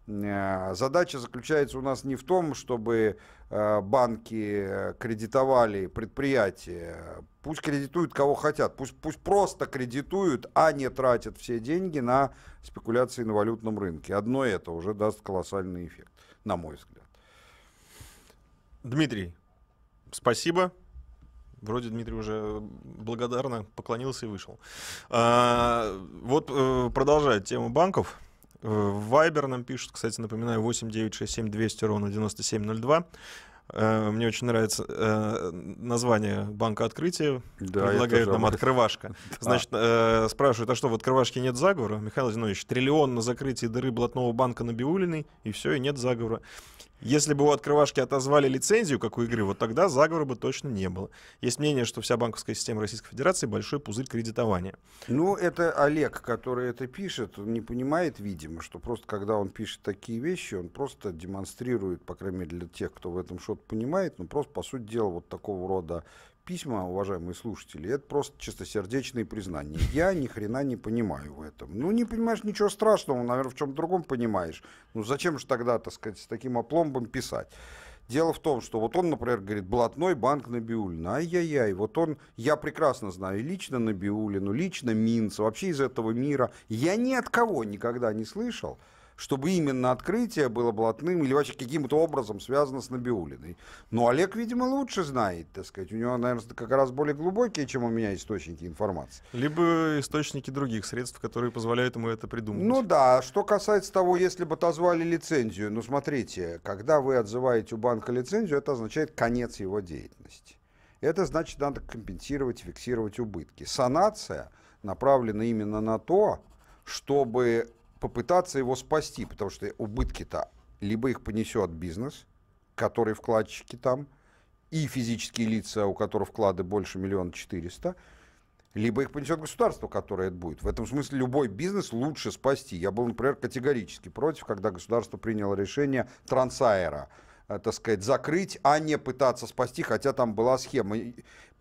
Задача заключается у нас не в том, чтобы банки кредитовали предприятия. Пусть кредитуют кого хотят, пусть, пусть просто кредитуют, а не тратят все деньги на спекуляции на валютном рынке. Одно это уже даст колоссальный эффект, на мой взгляд. Дмитрий, спасибо. Вроде Дмитрий уже благодарно поклонился и вышел. А, вот продолжает тему банков. В Вайбер нам пишут, кстати, напоминаю, восемь девять шесть семь двести ровно девяносто семь ноль два. Мне очень нравится название банка открытия. Да, предлагают нам открывашка. Значит, спрашивают, а что, в открывашке нет заговора? Михаил Владимирович, триллион на закрытие дыры блатного банка Набиуллиной, и все, и нет заговора. Если бы у открывашки отозвали лицензию, как у игры, вот тогда заговора бы точно не было. Есть мнение, что вся банковская система Российской Федерации — большой пузырь кредитования. Ну, это Олег, который это пишет, он не понимает, видимо, что просто когда он пишет такие вещи, он просто демонстрирует, по крайней мере, для тех, кто в этом что-то понимает, ну, просто, по сути дела, вот такого рода письма, уважаемые слушатели, это просто чистосердечные признания. Я ни хрена не понимаю в этом. Ну, не понимаешь, ничего страшного, наверное, в чем-то другом понимаешь. Ну, зачем же тогда, так сказать, с таким опломбом писать? Дело в том, что вот он, например, говорит, блатной банк Набиуллина, ай-яй-яй, вот он, я прекрасно знаю лично Набиуллину, лично Минца, вообще из этого мира, я ни от кого никогда не слышал, чтобы именно открытие было блатным или вообще каким-то образом связано с Набиуллиной. Но Олег, видимо, лучше знает, так сказать. У него, наверное, как раз более глубокие, чем у меня, источники информации. Либо источники других средств, которые позволяют ему это придумать. Ну да, что касается того, если бы отозвали лицензию, ну смотрите, когда вы отзываете у банка лицензию, это означает конец его деятельности. Это значит, надо компенсировать, фиксировать убытки. Санация направлена именно на то, чтобы попытаться его спасти, потому что убытки-то либо их понесет бизнес, который вкладчики там, и физические лица, у которых вклады больше миллиона четыреста, либо их понесет государство, которое это будет. В этом смысле любой бизнес лучше спасти. Я был, например, категорически против, когда государство приняло решение Трансаэра, так сказать, закрыть, а не пытаться спасти, хотя там была схема.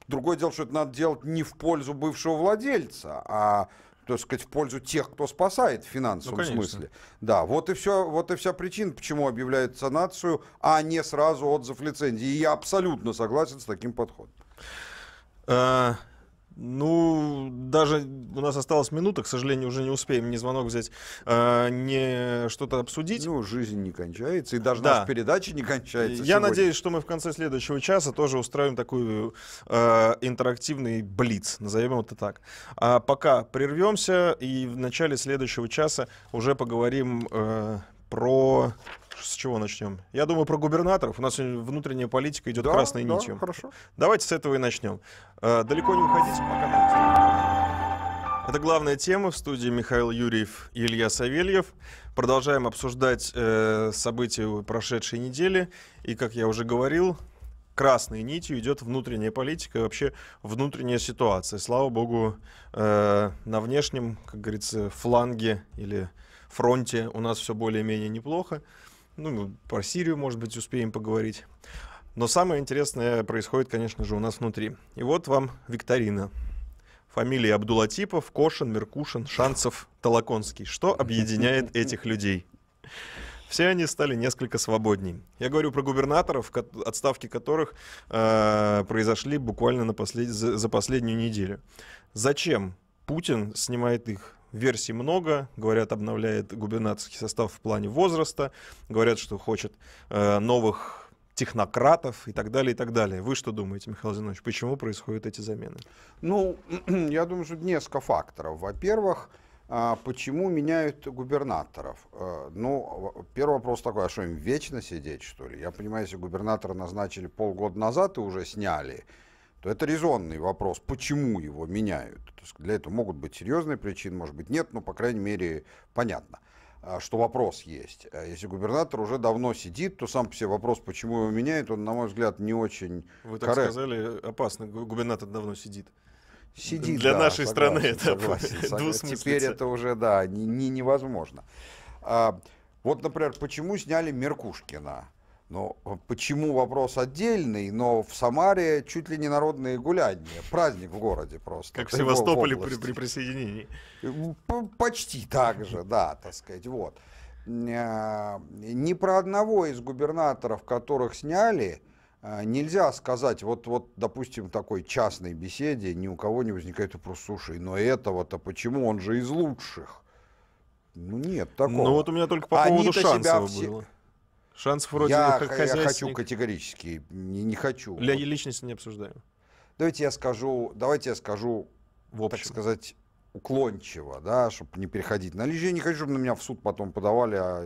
Другое дело, что это надо делать не в пользу бывшего владельца, а, так сказать, в пользу тех, кто спасает в финансовом ну, смысле. Да, вот и все, вот и вся причина, почему объявляют санацию, а не сразу отзыв лицензии. И я абсолютно согласен с таким подходом. А, ну, даже у нас осталась минута, к сожалению, уже не успеем ни звонок взять, а, ни что-то обсудить. Ну, жизнь не кончается, и даже да. наша передача не кончается. Я сегодня надеюсь, что мы в конце следующего часа тоже устроим такой а, интерактивный блиц, назовем это так. А пока прервемся, и в начале следующего часа уже поговорим а, про... С чего начнем? Я думаю, про губернаторов. У нас сегодня внутренняя политика идет да, красной да, нитью. Хорошо. Давайте с этого и начнем. А, далеко не уходите, пока. Это главная тема. В студии Михаил Юрьев и Илья Савельев. Продолжаем обсуждать э, события прошедшей недели. И, как я уже говорил, красной нитью идет внутренняя политика, вообще внутренняя ситуация. Слава богу, э, на внешнем, как говорится, фланге или фронте у нас все более-менее неплохо. Ну, про Сирию, может быть, успеем поговорить. Но самое интересное происходит, конечно же, у нас внутри. И вот вам викторина. Фамилии Абдулатипов, Кошин, Меркушин, Шанцев, Толоконский. Что объединяет этих людей? Все они стали несколько свободней. Я говорю про губернаторов, отставки которых э, произошли буквально на послед... за последнюю неделю. Зачем Путин снимает их? Версий много, говорят, обновляет губернаторский состав в плане возраста, говорят, что хочет э, новых технократов и так далее, и так далее. Вы что думаете, Михаил Зинович, почему происходят эти замены? Ну, я думаю, что несколько факторов. Во-первых, почему меняют губернаторов? Ну, первый вопрос такой, а что им вечно сидеть, что ли? Я понимаю, если губернатора назначили полгода назад и уже сняли, то это резонный вопрос, почему его меняют. То есть для этого могут быть серьезные причины, может быть нет, но, по крайней мере, понятно, что вопрос есть. Если губернатор уже давно сидит, то сам по себе вопрос, почему его меняют, он, на мой взгляд, не очень корректный. Вы так сказали, опасно, губернатор давно сидит. Сидит, для да, нашей согласен, страны это двусмыслица. Теперь это уже, да, не, не невозможно. А, вот, например, почему сняли Меркушкина? Но почему вопрос отдельный, но в Самаре чуть ли не народные гуляния, праздник в городе просто. Как в Севастополе при, при присоединении. Почти так же, да, так сказать, вот. Ни про одного из губернаторов, которых сняли, нельзя сказать, вот, вот, допустим, в такой частной беседе ни у кого не возникает вопрос, слушай, но этого-то почему, он же из лучших? Ну нет, такого. Ну вот у меня только по поводу Шанцева было. Шанс вроде я, как я хочу категорически, не, не хочу. Для личности не обсуждаем. Давайте я скажу, давайте я скажу, в общем, так сказать, уклончиво, да, чтобы не переходить на личность. Я не хочу, чтобы на меня в суд потом подавали, а,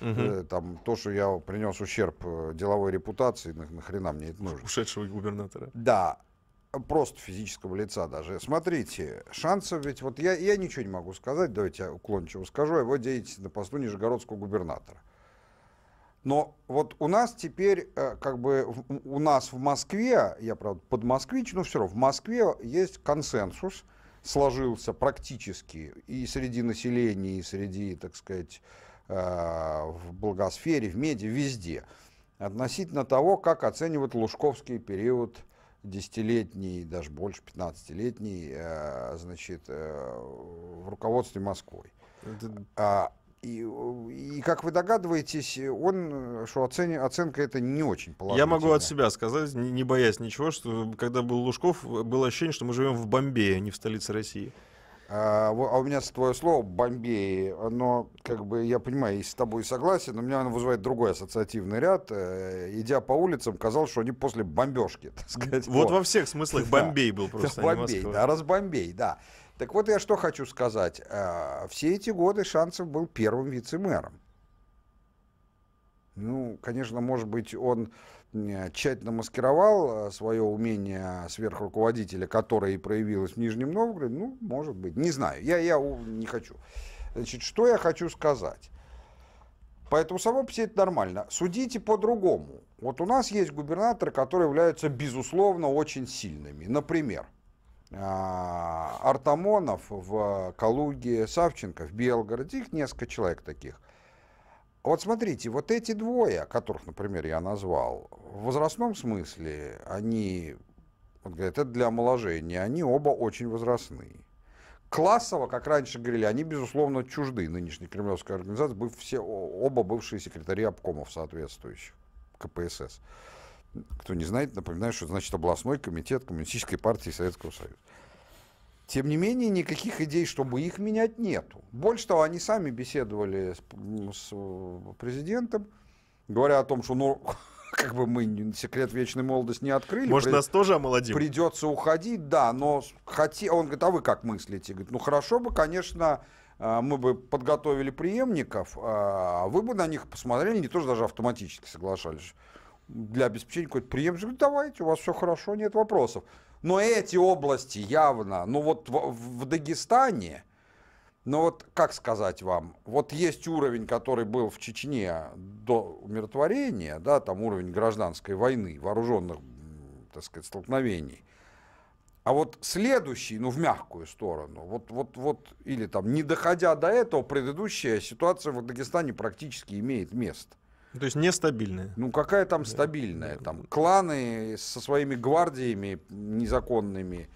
угу. э, там, то, что я принес ущерб деловой репутации, нахрена мне это нужно. Ушедшего губернатора. Да, просто физического лица даже. Смотрите, Шанцев ведь, вот я, я ничего не могу сказать, давайте я уклончиво скажу, его деятельность на посту нижегородского губернатора. Но вот у нас теперь, как бы, у нас в Москве, я, правда, подмосквич, но все равно, в Москве есть консенсус, сложился практически и среди населения, и среди, так сказать, в благосфере, в медиа, везде, относительно того, как оценивать лужковский период десятилетний, даже больше, пятнадцатилетний, значит, в руководстве Москвой. И, и, как вы догадываетесь, он, что оцен, оценка это не очень положительная. Я могу от себя сказать, не, не боясь ничего, что когда был Лужков, было ощущение, что мы живем в Бомбее, а не в столице России. А, а у меня твое слово «Бомбей», оно, как бы, я понимаю, я с тобой согласен, но у меня оно вызывает другой ассоциативный ряд. Идя по улицам, казалось, что они после бомбежки, так сказать. Вот, вот. во всех смыслах «Бомбей» был просто, а не Москва. Да, «Разбомбей», да. Так вот, я что хочу сказать. Все эти годы Шанцев был первым вице-мэром. Ну, конечно, может быть, он тщательно маскировал свое умение сверхруководителя, которое и проявилось в Нижнем Новгороде. Ну, может быть, не знаю. Я, я не хочу. Значит, что я хочу сказать? Поэтому само по себе это нормально. Судите по-другому. Вот у нас есть губернаторы, которые являются, безусловно, очень сильными. Например, Артамонов в Калуге, Савченко в Белгороде, их несколько человек таких. Вот смотрите, вот эти двое, которых, например, я назвал, в возрастном смысле, они, вот говорят, это для омоложения, они оба очень возрастные. Классово, как раньше говорили, они, безусловно, чужды нынешней кремлевской организации, быв, все, оба бывшие секретари обкомов соответствующих, ка пэ эс эс. Кто не знает, напоминаю, что значит областной комитет Коммунистической партии Советского Союза. Тем не менее, никаких идей, чтобы их менять, нету. Больше того, они сами беседовали с, с президентом, говоря о том, что, ну, как бы мы секрет вечной молодости не открыли. Может, при... нас тоже омолодим? Придется уходить, да, но хоти... он говорит, а вы как мыслите? Говорит, ну, хорошо бы, конечно, мы бы подготовили преемников, а вы бы на них посмотрели, не тоже даже автоматически соглашались. Для обеспечения какой-то преемника, давайте, у вас все хорошо, нет вопросов. Но эти области явно, ну вот в, в Дагестане, ну вот как сказать вам, вот есть уровень, который был в Чечне до умиротворения, да, там уровень гражданской войны, вооруженных, так сказать, столкновений. А вот следующий, ну в мягкую сторону, вот, вот, вот, или там не доходя до этого, предыдущая ситуация в Дагестане практически имеет место. То есть нестабильная. Ну какая там стабильная? Там кланы со своими гвардиями незаконными.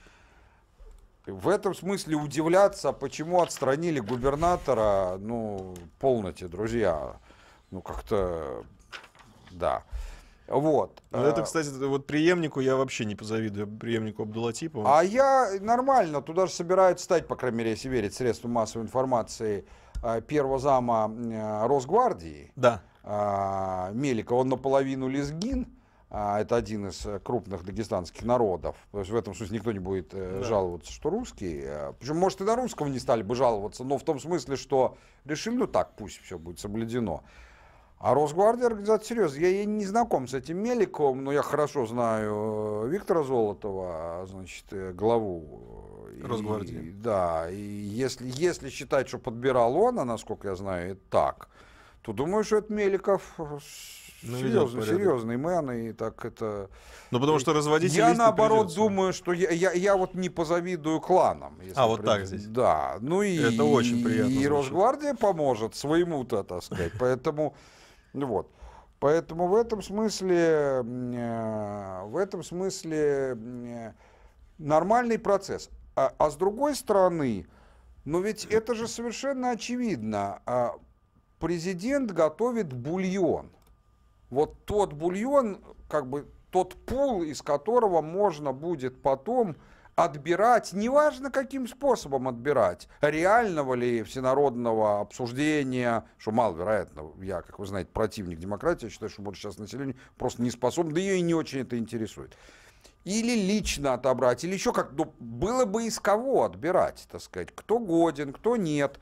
В этом смысле удивляться, почему отстранили губернатора, ну, полноте, друзья. Ну как-то, да. Вот. Это, кстати, вот преемнику я вообще не позавидую, преемнику Абдулатипова. А я нормально, туда же собирают стать, по крайней мере, если верить средствам массовой информации, первого зама Росгвардии. Да. Мелика, он наполовину лезгин, это один из крупных дагестанских народов, то есть в этом смысле никто не будет да. жаловаться, что русский, причем, может, и на русского не стали бы жаловаться, но в том смысле, что решили, ну так, пусть все будет соблюдено. А Росгвардия организация серьезная, я, я не знаком с этим Меликом, но я хорошо знаю Виктора Золотова, значит, главу Росгвардии. И, да, и если, если считать, что подбирал он, а насколько я знаю, это так, то думаю, что это Меликов серьезный, серьезный мэн, и так это... Ну, потому что разводить... Я, наоборот, придется. думаю, что я, я, я вот не позавидую кланам. Если а, вот придется. так здесь? Да. Ну и, это очень приятно. И, и Росгвардия поможет своему-то, так сказать. Поэтому, вот. Поэтому в этом смысле, в этом смысле нормальный процесс. А, а с другой стороны, ну ведь это же совершенно очевидно... Президент готовит бульон. Вот тот бульон, как бы тот пул, из которого можно будет потом отбирать, неважно каким способом отбирать, реального ли всенародного обсуждения, что маловероятно, я, как вы знаете, противник демократии, я считаю, что больше сейчас население просто не способно, да ее и не очень это интересует. Или лично отобрать, или еще как, ну, было бы из кого отбирать, так сказать, кто годен, кто нет.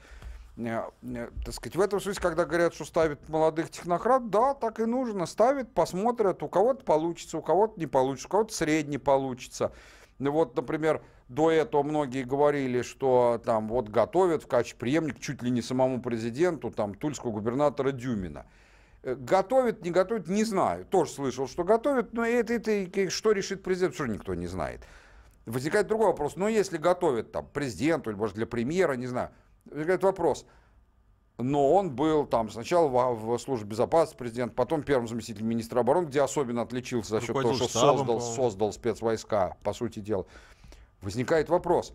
Так сказать, в этом смысле, когда говорят, что ставят молодых технократ, да, так и нужно, ставят, посмотрят, у кого-то получится, у кого-то не получится, у кого-то средне получится. Вот, например, до этого многие говорили, что там вот готовят в качестве преемника чуть ли не самому президенту, там, тульского губернатора Дюмина. Готовят, не готовят, не знаю, тоже слышал, что готовят, но это, это что решит президент, что никто не знает. Возникает другой вопрос, но если готовят там президенту или, может, для премьера, не знаю, возникает вопрос, но он был там сначала в службе безопасности президента, потом первым заместителем министра обороны, где особенно отличился за счет того, что создал, создал спецвойска, по сути дела. Возникает вопрос,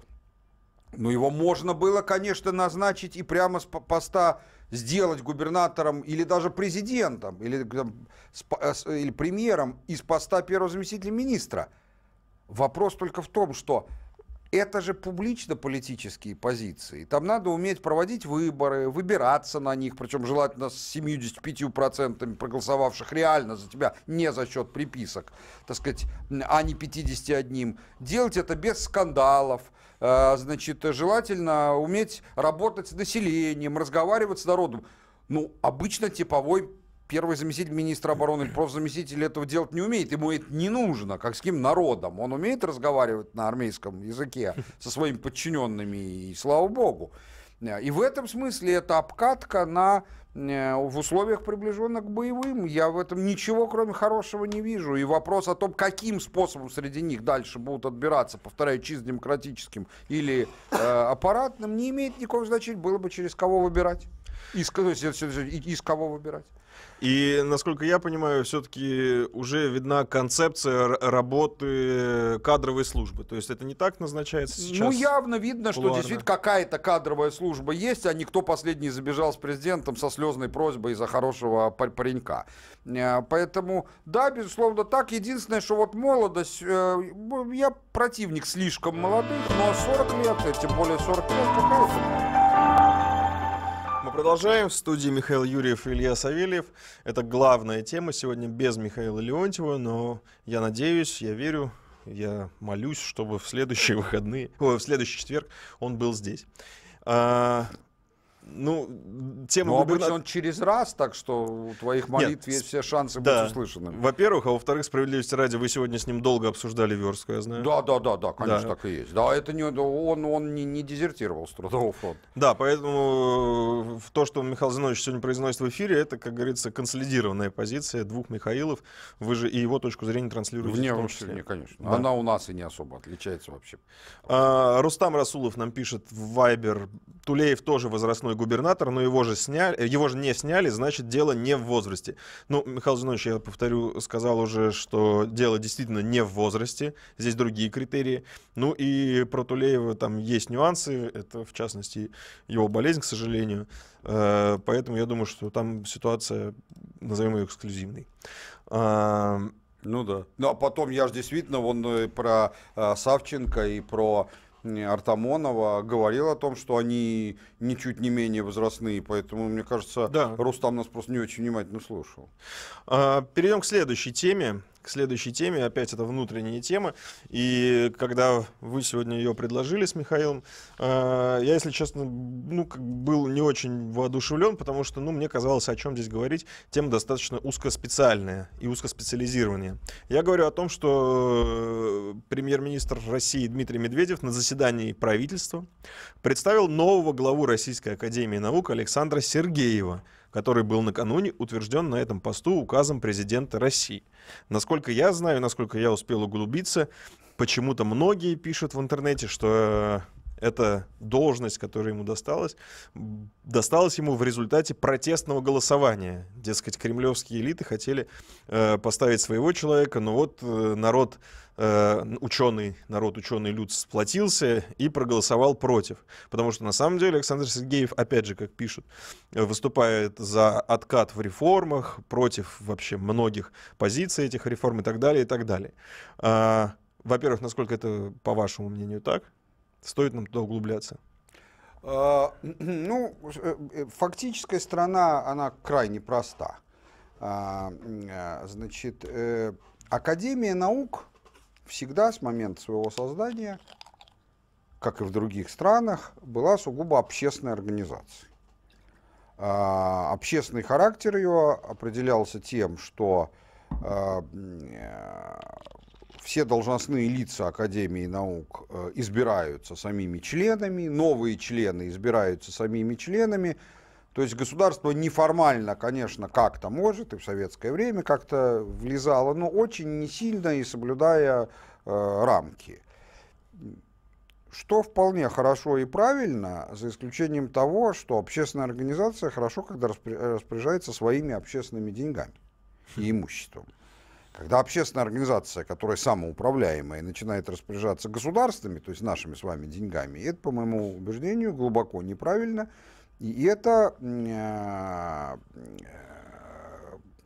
ну его можно было, конечно, назначить и прямо с поста сделать губернатором или даже президентом, или, или премьером из поста первого заместителя министра. Вопрос только в том, что Это же публично-политические позиции. Там надо уметь проводить выборы, выбираться на них, причем желательно с семьюдесятью пятью процентами проголосовавших реально за тебя, не за счет приписок, так сказать, а не пятьюдесятью одним. Делать это без скандалов. Значит, желательно уметь работать с населением, разговаривать с народом. Ну, обычно типовой первый заместитель министра обороны или просто заместитель этого делать не умеет. Ему это не нужно, как с каким народом. Он умеет разговаривать на армейском языке со своими подчиненными, и слава богу. И в этом смысле это обкатка на, в условиях, приближенных к боевым. Я в этом ничего, кроме хорошего, не вижу. И вопрос о том, каким способом среди них дальше будут отбираться, повторяю, чисто демократическим или э, аппаратным, не имеет никакого значения. Было бы через кого выбирать. Из, из кого выбирать. И, насколько я понимаю, все-таки уже видна концепция работы кадровой службы. То есть это не так назначается сейчас? Ну, явно видно, что действительно какая-то кадровая служба есть, а никто последний забежал с президентом со слезной просьбой из-за хорошего паренька. Поэтому, да, безусловно, так. Единственное, что вот молодость, я противник слишком молодых, но сорок лет, тем более сорок лет, какая-то... Мы продолжаем. В студии Михаил Юрьев и Илья Савельев. Это главная тема сегодня без Михаила Леонтьева, но я надеюсь, я верю, я молюсь, чтобы в следующие выходные, о, в следующий четверг он был здесь. А, ну, тема ну, губерна... обычно он через раз, так что у твоих молитв Нет, есть все шансы да, быть услышанным. Во-первых, а во-вторых, справедливости ради, вы сегодня с ним долго обсуждали верстку, я знаю. Да, да, да, да, конечно, да. так и есть. Да, это не, он, он не, не дезертировал с Трудового фронта. Да, поэтому то, что Михаил Зинович сегодня произносит в эфире, это, как говорится, консолидированная позиция двух Михаилов. Вы же и его точку зрения транслируете. Вне в том числе, не, конечно. Да. Она у нас и не особо отличается вообще. А, Рустам Расулов нам пишет в Вайбер. Тулеев тоже возрастной губернатор, но его же, сняли, его же не сняли, значит, дело не в возрасте. Ну, Михаил Зинович, я повторю, сказал уже, что дело действительно не в возрасте, здесь другие критерии. Ну и про Тулеева там есть нюансы, это, в частности, его болезнь, к сожалению. Поэтому я думаю, что там ситуация, назовем ее эксклюзивной. Ну да. Ну а потом я же действительно вон, про Савченко и про... Артамонова говорил о том, что они ничуть не менее возрастные, поэтому, мне кажется, да. Рустам нас просто не очень внимательно слушал. А, перейдем к следующей теме. К следующей теме, опять это внутренняя тема, и когда вы сегодня ее предложили с Михаилом, э, я, если честно, ну, был не очень воодушевлен, потому что, ну, мне казалось, о чем здесь говорить, тема достаточно узкоспециальная и узкоспециализированная. Я говорю о том, что премьер-министр России Дмитрий Медведев на заседании правительства представил нового главу Российской академии наук Александра Сергеева, который был накануне утвержден на этом посту указом президента России. Насколько я знаю, насколько я успел углубиться, почему-то многие пишут в интернете, что эта должность, которая ему досталась, досталась ему в результате протестного голосования. Дескать, кремлевские элиты хотели э, поставить своего человека, но вот э, народ, э, ученый, народ, ученый люд сплотился и проголосовал против. Потому что на самом деле Александр Сергеев, опять же, как пишут, выступает за откат в реформах, против вообще многих позиций этих реформ и так далее, и так далее. А, во-первых, насколько это, по вашему мнению, так? Стоит нам туда углубляться? Ну, фактическая сторона, она крайне проста. Значит, Академия наук всегда с момента своего создания, как и в других странах, была сугубо общественной организацией. Общественный характер ее определялся тем, что все должностные лица Академии наук избираются самими членами, новые члены избираются самими членами. То есть государство неформально, конечно, как-то может, и в советское время как-то влезало, но очень не сильно и соблюдая э, рамки. Что вполне хорошо и правильно, за исключением того, что общественная организация хорошо, когда распоряжается своими общественными деньгами и имуществом. Когда общественная организация, которая самоуправляемая, начинает распоряжаться государствами, то есть нашими с вами деньгами, это, по моему убеждению, глубоко неправильно. И это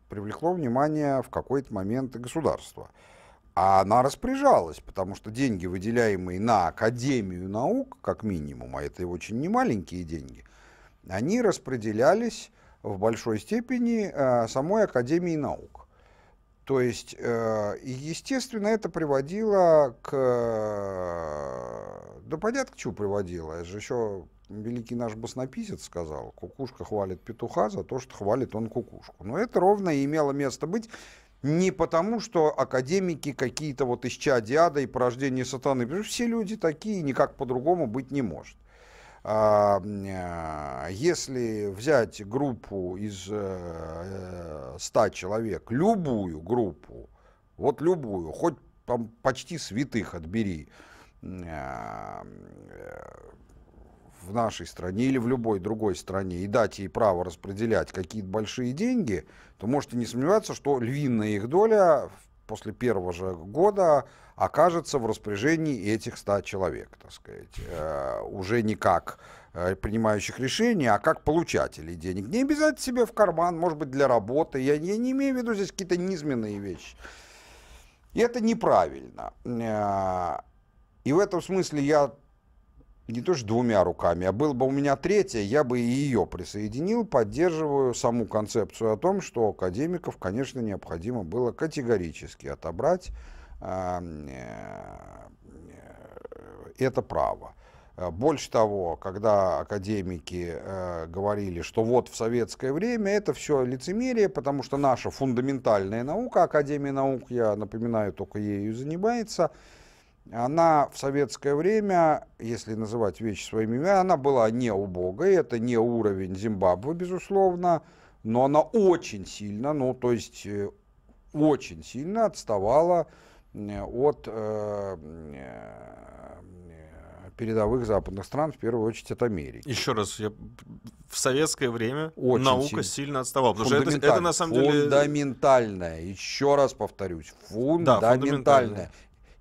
привлекло внимание в какой-то момент государства. А она распоряжалась, потому что деньги, выделяемые на Академию наук, как минимум, а это очень немаленькие деньги, они распределялись в большой степени самой Академии наук. То есть, естественно, это приводило к... Да понятно, к чему приводило. Это же еще великий наш баснописец сказал, кукушка хвалит петуха за то, что хвалит он кукушку. Но это ровно и имело место быть. Не потому, что академики какие-то вот из чадиада и порождение сатаны. Потому что все люди такие, никак по-другому быть не может. Если взять группу из ста человек, любую группу, вот любую, хоть там почти святых отбери в нашей стране или в любой другой стране и дать ей право распределять какие-то большие деньги, то можете не сомневаться, что львиная их доля после первого же года окажется в распоряжении этих ста человек, так сказать. Уже не как принимающих решения, а как получателей денег. Не обязательно себе в карман, может быть, для работы. Я, я не имею в виду здесь какие-то низменные вещи. И это неправильно. И в этом смысле я... Не то что двумя руками, а был бы у меня третья, я бы и ее присоединил. Поддерживаю саму концепцию о том, что академиков, конечно, необходимо было категорически отобрать это право. Больше того, когда академики говорили, что вот в советское время это все лицемерие, потому что наша фундаментальная наука, Академия наук, я напоминаю, только ею занимается, она в советское время, если называть вещи своими именами, она была не убогой, это не уровень Зимбабве, безусловно, но она очень сильно, ну то есть очень сильно отставала от э, передовых западных стран, в первую очередь от Америки. Еще раз, я... в советское время очень наука сильно, сильно отставала. Потому что это, это на самом деле... Фундаментальная, еще раз повторюсь, фундаментальная. Да, фундаментальная.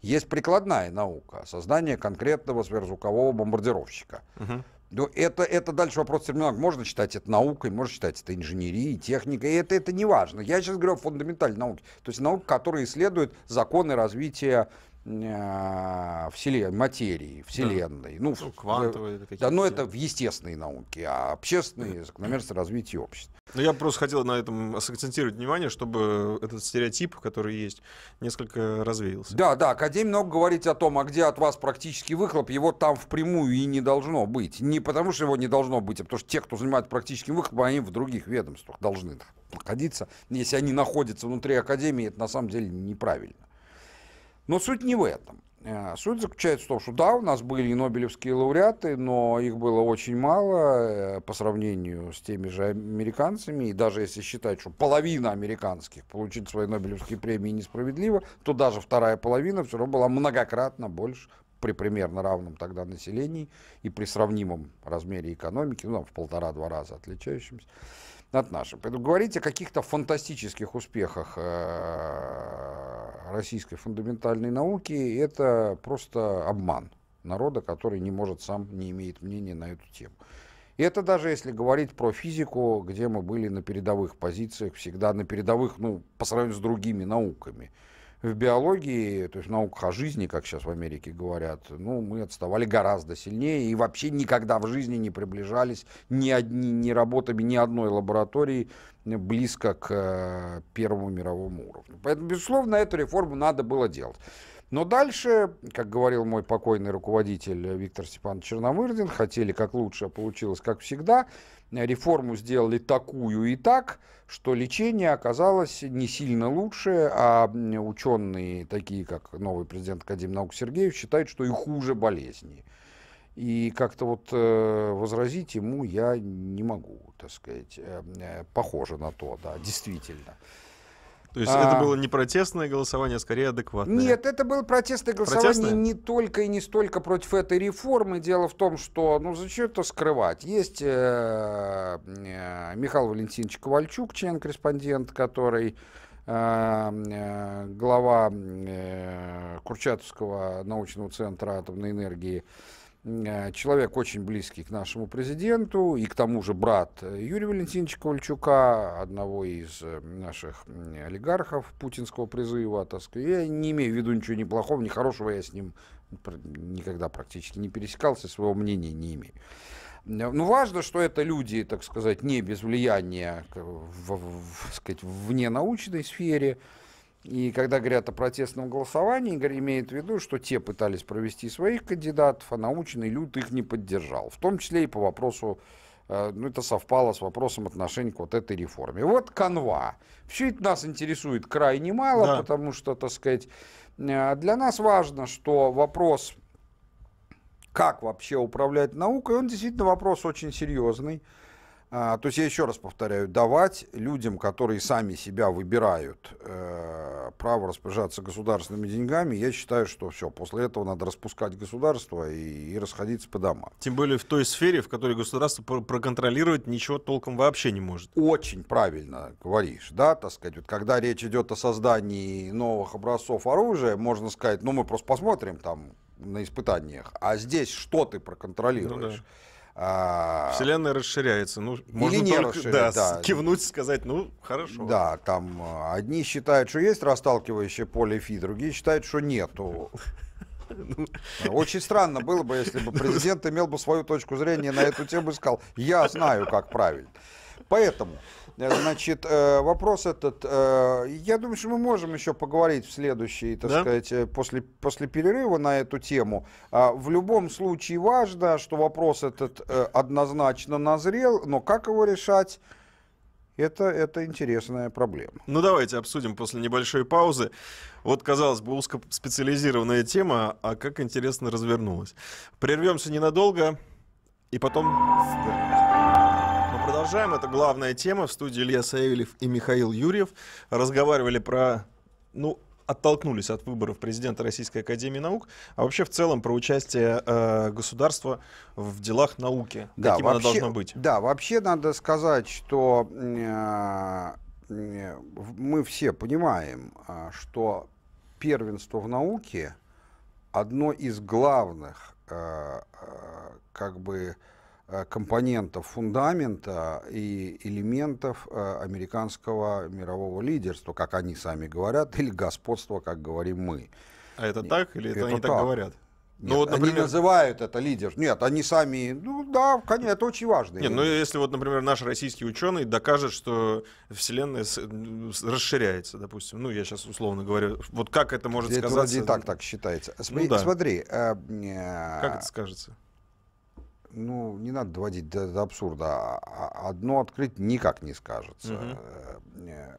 Есть прикладная наука, создание конкретного сверхзвукового бомбардировщика. Uh-huh. Но это, это дальше вопрос терминологии. Можно считать это наукой, можно считать это инженерией, техникой. Это, это не важно. Я сейчас говорю о фундаментальной науке. То есть наука, которая исследует законы развития э, вселен... материи, вселенной. Да. Ну, ну, квантовые. Да, да, но это в естественной науке, а общественные закономерности развития общества. Но я просто хотел на этом сакцентировать внимание, чтобы этот стереотип, который есть, несколько развеялся. Да, да, Академия много говорит о том, а где от вас практический выхлоп, его там впрямую и не должно быть. Не потому, что его не должно быть, а потому, что те, кто занимается практическим выхлопом, они в других ведомствах должны находиться. Если они находятся внутри Академии, это на самом деле неправильно. Но суть не в этом. Суть заключается в том, что да, у нас были нобелевские лауреаты, но их было очень мало по сравнению с теми же американцами. И даже если считать, что половина американских получили свои нобелевские премии несправедливо, то даже вторая половина все равно была многократно больше при примерно равном тогда населении и при сравнимом размере экономики, ну, там, в полтора-два раза отличающимся от нашего. Поэтому говорить о каких-то фантастических успехах российской фундаментальной науки — это просто обман народа, который не может сам, не имеет мнения на эту тему. И это даже если говорить про физику, где мы были на передовых позициях, всегда на передовых, ну, по сравнению с другими науками. В биологии, то есть в науках о жизни, как сейчас в Америке говорят, ну, мы отставали гораздо сильнее и вообще никогда в жизни не приближались ни, одни, ни работами ни одной лаборатории близко к Первому мировому уровню. Поэтому, безусловно, эту реформу надо было делать. Но дальше, как говорил мой покойный руководитель Виктор Степанович Черномырдин, хотели как лучше, а получилось как всегда. Реформу сделали такую и так, что лечение оказалось не сильно лучше, а ученые, такие как новый президент Академии наук Сергеев, считают, что и хуже болезни. И как-то вот возразить ему я не могу, так сказать. Похоже на то, да, действительно. То есть а, это было не протестное голосование, а скорее адекватное? Нет, это было протестное голосование протестное? не только и не столько против этой реформы. Дело в том, что, ну, зачем это скрывать? Есть э, э, Михаил Валентинович Ковальчук, член-корреспондент, который э, э, глава э, Курчатовского научного центра атомной энергии, человек очень близкий к нашему президенту и к тому же брат Юрия Валентиновича Ковальчука, одного из наших олигархов путинского призыва, так сказать. Я не имею в виду ничего ни плохого, ни хорошего, я с ним никогда практически не пересекался, своего мнения не имею. Но важно, что это люди, так сказать, не без влияния в, в, так сказать, в ненаучной сфере. И когда говорят о протестном голосовании, Игорь имеет в виду, что те пытались провести своих кандидатов, а научный люд их не поддержал. В том числе и по вопросу, ну это совпало с вопросом отношения к вот этой реформе. Вот канва. Все это нас интересует крайне мало, да. Потому что, так сказать, для нас важно, что вопрос, как вообще управлять наукой, он действительно вопрос очень серьезный. То есть, я еще раз повторяю, давать людям, которые сами себя выбирают, право распоряжаться государственными деньгами, я считаю, что все, после этого надо распускать государство и, и расходиться по домам. Тем более в той сфере, в которой государство проконтролировать ничего толком вообще не может. Очень правильно говоришь, да, так сказать, вот когда речь идет о создании новых образцов оружия, можно сказать, ну мы просто посмотрим там на испытаниях, а здесь что ты проконтролируешь? Ну, да. Вселенная расширяется. Ну, можно не только расширять, да, да. Кивнуть, сказать, ну, хорошо. Да, там одни считают, что есть расталкивающее поле Фи, другие считают, что нету. Очень странно было бы, если бы президент имел бы свою точку зрения на эту тему и сказал, я знаю, как правильно. Поэтому, значит, вопрос этот, я думаю, что мы можем еще поговорить в следующей, так да? сказать, после, после перерыва на эту тему. В любом случае важно, что вопрос этот однозначно назрел, но как его решать? Это, это интересная проблема. Ну, давайте обсудим после небольшой паузы. Вот, казалось бы, узкоспециализированная тема, а как интересно развернулась. Прервемся ненадолго и потом... Продолжаем. Это главная тема. В студии Илья Савельев и Михаил Юрьев. Разговаривали про... Ну, оттолкнулись от выборов президента Российской Академии Наук, а вообще в целом про участие э, государства в делах науки. Да, каким вообще, она должна быть? Да, вообще надо сказать, что э, мы все понимаем, что первенство в науке одно из главных э, как бы... компонентов фундамента и элементов американского мирового лидерства, как они сами говорят, или господства, как говорим мы. А это так или это, это они так, так говорят? Нет, ну, вот, например... Они называют это лидерством. Нет, они сами... Ну да, конечно, это очень важно. Нет, ну если вот, например, наш российский ученый докажет, что Вселенная расширяется, допустим. Ну я сейчас условно говорю. Вот как это может это сказаться? Это так так считается. Смотри. Ну, да. смотри э... Как это скажется? Ну, не надо доводить до, до абсурда. Одно открыть никак не скажется. Mm-hmm.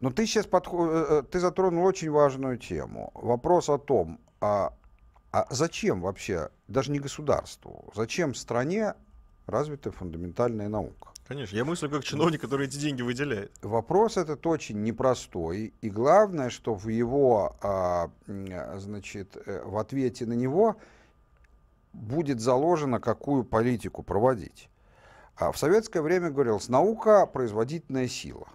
Но ты сейчас подход... ты затронул очень важную тему. Вопрос о том, а, а зачем вообще, даже не государству, зачем стране развитая фундаментальная наука? Конечно, я мыслю как чиновник, который эти деньги выделяет. Вопрос этот очень непростой. И главное, что в его, а, значит, в ответе на него... будет заложено, какую политику проводить. А в советское время говорилось, наука – производительная сила,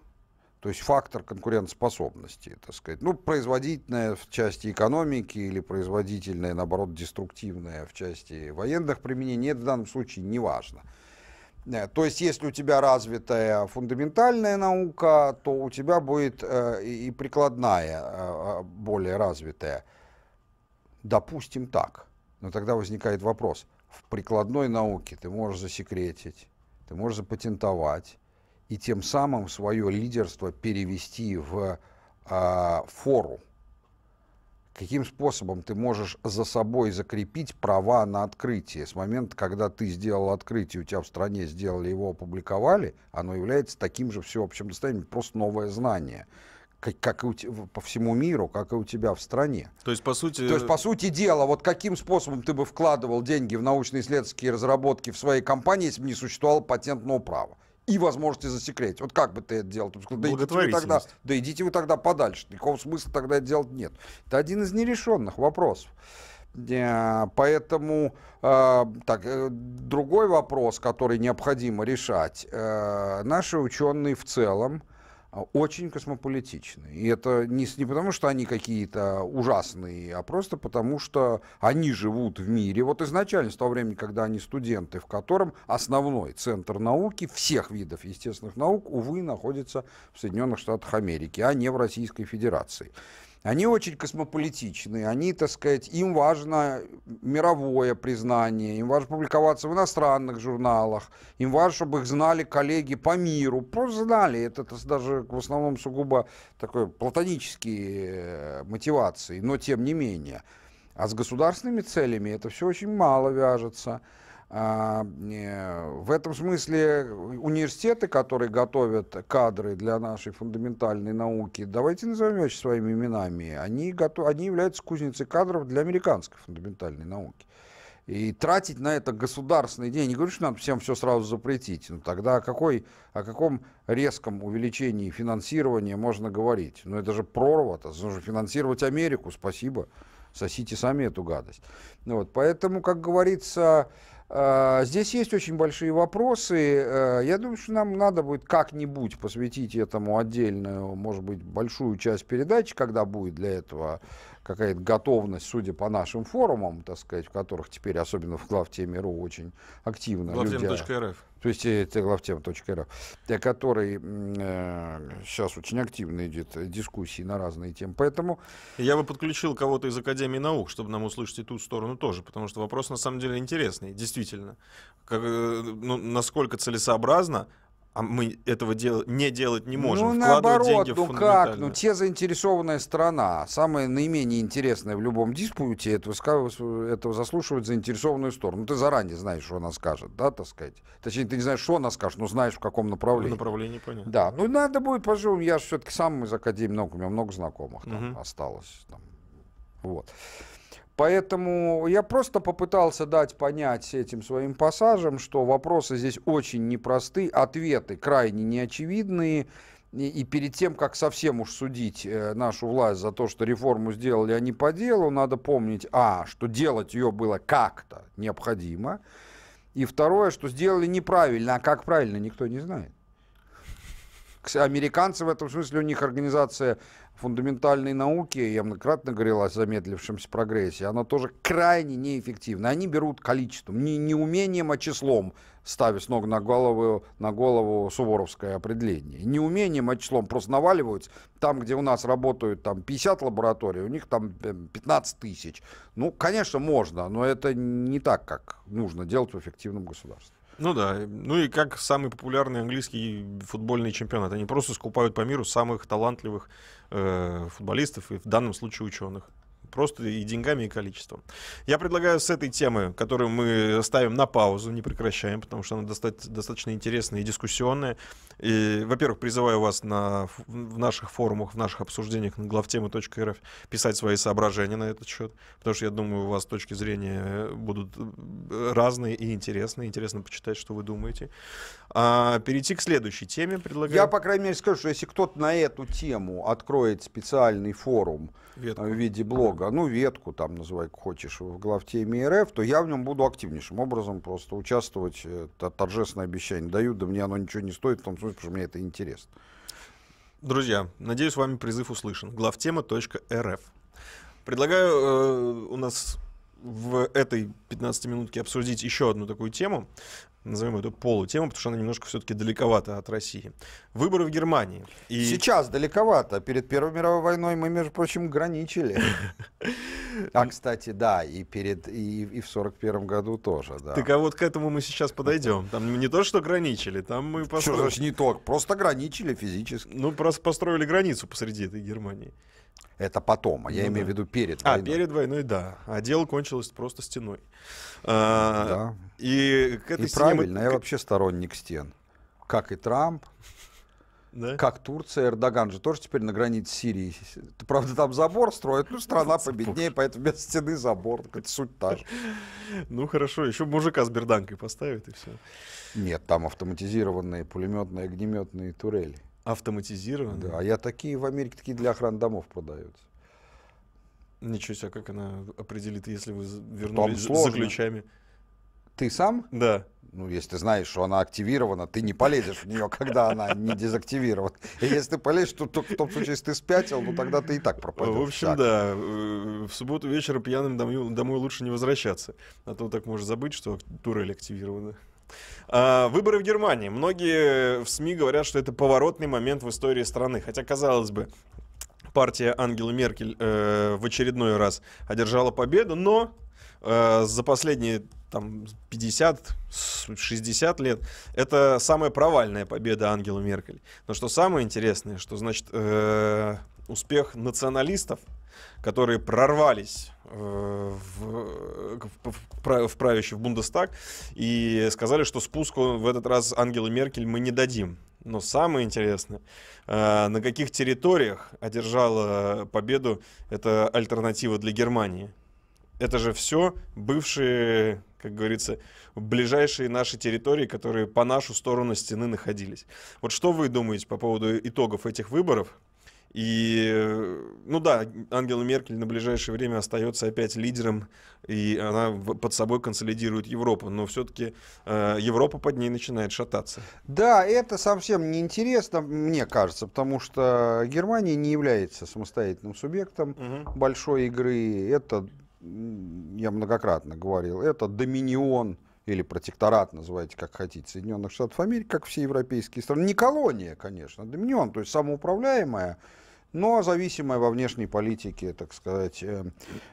то есть фактор конкурентоспособности, так сказать. Ну, производительная в части экономики или производительная, наоборот, деструктивная в части военных применений, это в данном случае не важно. То есть, если у тебя развитая фундаментальная наука, то у тебя будет и прикладная, более развитая. Допустим, так. Но тогда возникает вопрос, в прикладной науке ты можешь засекретить, ты можешь запатентовать и тем самым свое лидерство перевести в э, фору. Каким способом ты можешь за собой закрепить права на открытие? С момента, когда ты сделал открытие, у тебя в стране сделали его, опубликовали, оно является таким же всеобщим достоянием, просто новое знание. Как, как и у, по всему миру, как и у тебя в стране. То есть, по сути... То есть, по сути дела, вот каким способом ты бы вкладывал деньги в научно-исследовательские разработки в своей компании, если бы не существовало патентного права и возможности засекретить? Вот как бы ты это делал? Ты бы сказал, да, идите вы тогда, да идите вы тогда подальше, никакого смысла тогда это делать нет. Это один из нерешенных вопросов. Поэтому э, так, э, другой вопрос, который необходимо решать. Э, наши ученые в целом очень космополитичны. И это не, не потому, что они какие-то ужасные, а просто потому, что они живут в мире. Вот изначально, с того времени, когда они студенты, в котором основной центр науки, всех видов естественных наук, увы, находится в Соединенных Штатах Америки, а не в Российской Федерации. Они очень космополитичны, они, так сказать, им важно мировое признание, им важно публиковаться в иностранных журналах, им важно, чтобы их знали коллеги по миру, просто знали, это, это даже в основном сугубо такой платонические мотивации, но тем не менее. А с государственными целями это все очень мало вяжется. В этом смысле университеты, которые готовят кадры для нашей фундаментальной науки, давайте назовем вещи своими именами, они, готов, они являются кузницей кадров для американской фундаментальной науки. И тратить на это государственные деньги, не говорю, что надо всем все сразу запретить, но тогда о, какой, о каком резком увеличении финансирования можно говорить? Ну это же прорва-то, нужно финансировать Америку, спасибо, сосите сами эту гадость. Вот, поэтому, как говорится... Здесь есть очень большие вопросы. Я думаю, что нам надо будет как-нибудь посвятить этому отдельную, может быть, большую часть передачи, когда будет для этого какая-то готовность, судя по нашим форумам, так сказать, в которых теперь, особенно в главтеме точка ру, очень активно главтем точка рф. То есть это главтем точка рф, который э, сейчас очень активно идет дискуссии на разные темы. Поэтому я бы подключил кого-то из Академии наук, чтобы нам услышать и ту сторону тоже, потому что вопрос на самом деле интересный, действительно. Как, ну, насколько целесообразно, а мы этого дел... не делать не можем. Ну, наоборот, деньги ну как, ну те заинтересованная сторона. Самое наименее интересное в любом диспуте это этого заслушивать заинтересованную сторону. Ну, ты заранее знаешь, что она скажет, да, так сказать. Точнее, ты не знаешь, что она скажет, но знаешь, в каком направлении. В направлении, понятно. Да, ну надо будет, пожалуй, я же все-таки сам из Академии наук, у меня много знакомых там угу. осталось. Там. Вот. Поэтому я просто попытался дать понять этим своим пассажем, что вопросы здесь очень непросты, ответы крайне неочевидные. И, и перед тем, как совсем уж судить э, нашу власть за то, что реформу сделали они по делу, надо помнить, а, что делать ее было как-то необходимо, и второе, что сделали неправильно, а как правильно, никто не знает. Американцы в этом смысле, у них организация фундаментальной науки, я многократно говорил о замедлившемся прогрессе, она тоже крайне неэффективна. Они берут количеством, не, не умением, а числом, ставя с ног на голову, на голову суворовское определение. Не умением, а числом просто наваливаются. Там, где у нас работают там, пятьдесят лабораторий, у них там пятнадцать тысяч. Ну, конечно, можно, но это не так, как нужно делать в эффективном государстве. Ну да, ну и как самый популярный английский футбольный чемпионат. Они просто скупают по миру самых талантливых э, футболистов и в данном случае ученых. Просто и деньгами, и количеством. Я предлагаю с этой темы, которую мы ставим на паузу, не прекращаем, потому что она достаточно интересная и дискуссионная. Во-первых, призываю вас на, в наших форумах, в наших обсуждениях на главтема точка рф писать свои соображения на этот счет, потому что, я думаю, у вас точки зрения будут разные и интересные. Интересно почитать, что вы думаете. А перейти к следующей теме предлагаю. Я, по крайней мере, скажу, что если кто-то на эту тему откроет специальный форум ветку. в виде блога, ну, ветку, там, называй, как хочешь, в главтеме РФ, то я в нем буду активнейшим образом просто участвовать. Это торжественное обещание даю, да мне оно ничего не стоит, в том смысле, потому что мне это интересно. Друзья, надеюсь, с вами призыв услышан. главтема точка рф. Предлагаю э, у нас в этой пятнадцатиминутке обсудить еще одну такую тему. Назовем эту полутему, потому что она немножко все-таки далековато от России. Выборы в Германии. И... Сейчас далековато. Перед Первой мировой войной мы, между прочим, граничили. А, кстати, да, и перед и, и в сорок первом году тоже, да. Так а вот к этому мы сейчас подойдем. Там не то, что граничили, там мы построили... Что значит не то? Просто граничили физически. Ну, просто построили границу посреди этой Германии. Это потом, а я ну, имею в да. виду перед войной. А, перед войной, да. А дело кончилось просто стеной. А, да. И, к этой и стене правильно, мы... я вообще сторонник стен. Как и Трамп, да? Как Турция, Эрдоган же тоже теперь на границе Сирии. Правда, там забор строят, ну страна победнее, поэтому без стены забор. Это суть та же. Ну хорошо, еще мужика с берданкой поставят и все. Нет, там автоматизированные пулеметные, огнеметные турели. Автоматизированные? Да, а я такие в Америке, такие для охраны домов продаются. Ничего себе, как она определит, если вы вернулись за ключами? ты сам? Да. Ну, если ты знаешь, что она активирована, ты не полезешь в нее, когда она не дезактивирована. И если ты полезешь, то, то в том случае, если ты спятил, ну тогда ты и так пропадешь. В общем, так. да, в субботу вечером пьяным домой, домой лучше не возвращаться. А то так можешь забыть, что турель активирована. А, выборы в Германии. Многие в СМИ говорят, что это поворотный момент в истории страны. Хотя, казалось бы, партия Ангелы Меркель э, в очередной раз одержала победу, но э, за последние пятьдесят шестьдесят лет это самая провальная победа Ангелы Меркель. Но что самое интересное, что значит э, успех националистов, которые прорвались в, в, в правящий в Бундестаг и сказали, что спуску в этот раз Ангелы Меркель мы не дадим. Но самое интересное, на каких территориях одержала победу эта альтернатива для Германии. Это же все бывшие, как говорится, ближайшие наши территории, которые по нашу сторону стены находились. Вот что вы думаете по поводу итогов этих выборов? И, ну да, Ангела Меркель на ближайшее время остается опять лидером, и она под собой консолидирует Европу, но все-таки э, Европа под ней начинает шататься. Да, это совсем неинтересно, мне кажется, потому что Германия не является самостоятельным субъектом угу. большой игры. Это, я многократно говорил, это доминион или протекторат, называйте как хотите, Соединенных Штатов Америки, как все европейские страны. Не колония, конечно, доминион, то есть самоуправляемая, но зависимая во внешней политике, так сказать,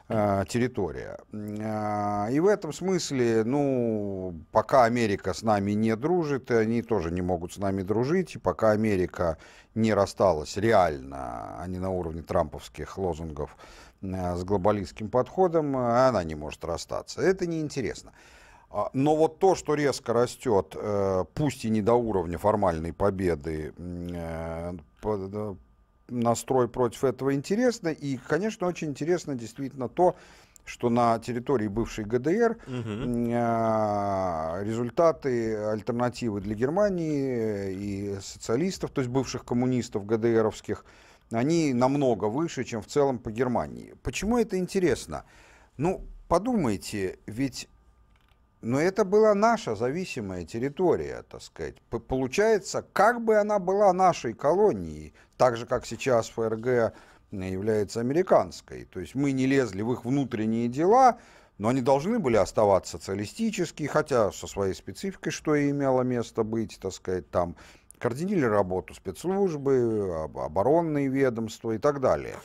территория. И в этом смысле, ну, пока Америка с нами не дружит, и они тоже не могут с нами дружить, и пока Америка не рассталась реально, а не на уровне трамповских лозунгов, с глобалистским подходом, она не может расстаться. Это неинтересно. Но вот то, что резко растет, пусть и не до уровня формальной победы, настрой против этого интересно. И, конечно, очень интересно действительно то, что на территории бывшей ГДР угу. результаты альтернативы для Германии и социалистов, то есть бывших коммунистов ГДРовских, они намного выше, чем в целом по Германии. Почему это интересно? Ну, подумайте, ведь... Но это была наша зависимая территория, так сказать. Получается, как бы она была нашей колонией, так же, как сейчас ФРГ является американской. То есть мы не лезли в их внутренние дела, но они должны были оставаться социалистические, хотя со своей спецификой, что и имело место быть, так сказать, там координировали работу спецслужбы, оборонные ведомства и так далее.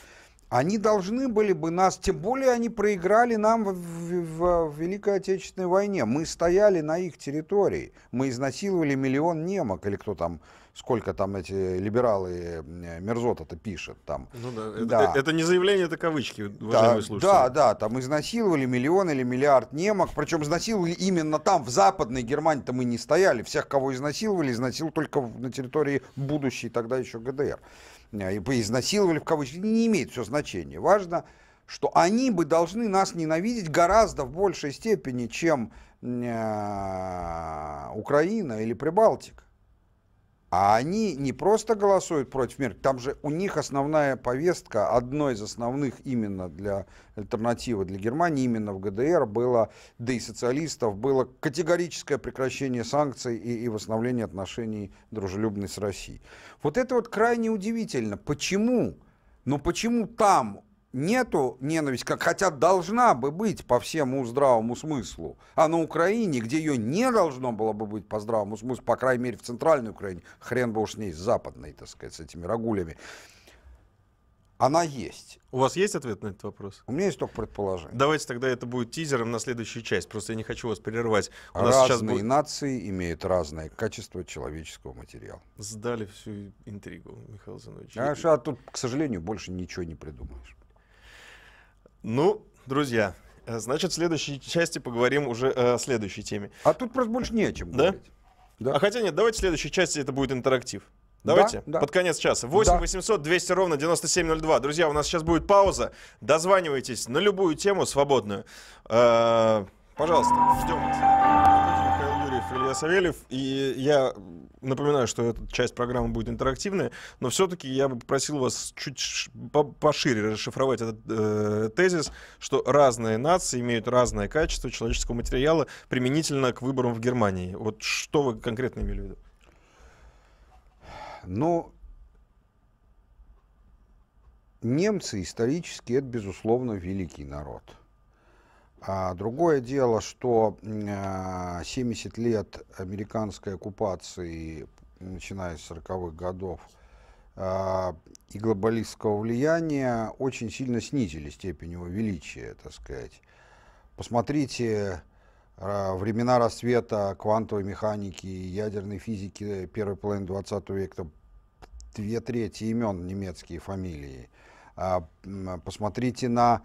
Они должны были бы нас, тем более они проиграли нам в, в, в Великой Отечественной войне. Мы стояли на их территории, мы изнасиловали миллион немок, или кто там, сколько там эти либералы мерзота-то пишет там. Ну да, да. Это, это не заявление, это кавычки, уважаемые да, слушатели. Да, да, там изнасиловали миллион или миллиард немок, причем изнасиловали именно там, в Западной Германии-то мы не стояли. Всех, кого изнасиловали, изнасиловали только на территории будущей тогда еще ГДР. И поизнасиловали в кавычках, не имеет все значения. Важно, что они бы должны нас ненавидеть гораздо в большей степени, чем э, Украина или Прибалтика. А они не просто голосуют против Меркель, там же у них основная повестка, одной из основных именно для альтернативы для Германии, именно в ГДР было, да и социалистов, было категорическое прекращение санкций и, и восстановление отношений дружелюбной с Россией. Вот это вот крайне удивительно. Почему? Ну почему там нету ненависти, хотя должна бы быть по всему здравому смыслу, а на Украине, где ее не должно было бы быть по здравому смыслу, по крайней мере в центральной Украине, хрен бы уж с ней, с западной, так сказать, с этими рагулями, она есть. У вас есть ответ на этот вопрос? У меня есть только предположение. Давайте тогда это будет тизером на следующую часть, просто я не хочу вас прерывать. У нас разные сейчас будет... нации имеют разное качество человеческого материала. Сдали всю интригу, Михаил Зинович. А, а тут, к сожалению, больше ничего не придумаешь. Ну, друзья, значит, в следующей части поговорим уже о следующей теме. А тут просто больше не о чем да? говорить. Да. А хотя нет, давайте в следующей части это будет интерактив. Давайте, да, да. под конец часа. восемь восемьсот двести ровно девяносто семь ноль два. Друзья, у нас сейчас будет пауза. Дозванивайтесь на любую тему свободную. Э-э- пожалуйста, ждем вас. Савельев, Илья Савельев. И я напоминаю, что эта часть программы будет интерактивная, но все-таки я бы попросил вас чуть пошире расшифровать этот э, тезис, что разные нации имеют разное качество человеческого материала применительно к выборам в Германии. Вот что вы конкретно имели в виду? Ну, немцы исторически это, безусловно, великий народ. А другое дело, что семьдесят лет американской оккупации, начиная с сороковых годов, и глобалистского влияния очень сильно снизили степень его величия, так сказать. Посмотрите времена расцвета квантовой механики и ядерной физики первой половины двадцатого века, там две трети имен немецкие фамилии. Посмотрите на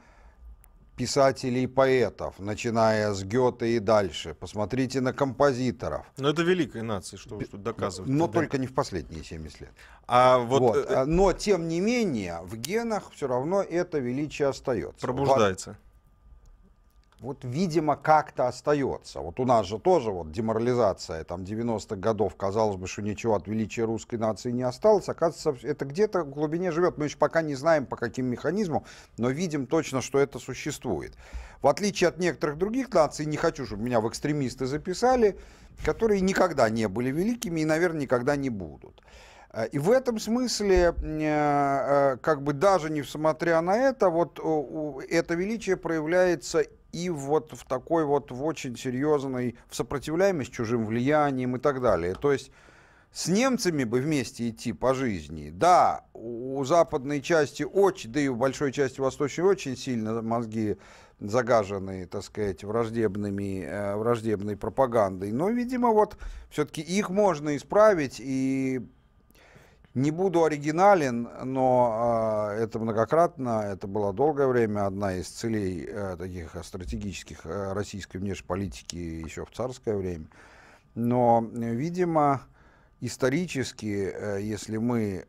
писателей и поэтов, начиная с Гёте и дальше. Посмотрите на композиторов. Но это великая нация, что вы тут доказываете. Но да? Только не в последние семьдесят лет. А вот... Вот. Но, тем не менее, в генах все равно это величие остается. Пробуждается. Вот, вот видимо, как-то остается. Вот у нас же тоже вот деморализация там девяностых годов. Казалось бы, что ничего от величия русской нации не осталось. Оказывается, это где-то в глубине живет. Мы еще пока не знаем, по каким механизмам, но видим точно, что это существует. В отличие от некоторых других наций, не хочу, чтобы меня в экстремисты записали, которые никогда не были великими и, наверное, никогда не будут. И в этом смысле, как бы даже несмотря на это, вот это величие проявляется и вот в такой вот в очень серьезной в сопротивляемости чужим влиянием и так далее. То есть с немцами бы вместе идти по жизни. Да, у западной части очень, да и у большой части восточной очень сильно мозги загаженные, так сказать, враждебными, враждебной пропагандой. Но, видимо, вот все-таки их можно исправить. И не буду оригинален, но э, это многократно, это было долгое время одна из целей э, таких стратегических э, российской внешней политики еще в царское время. Но, видимо, исторически, э, если мы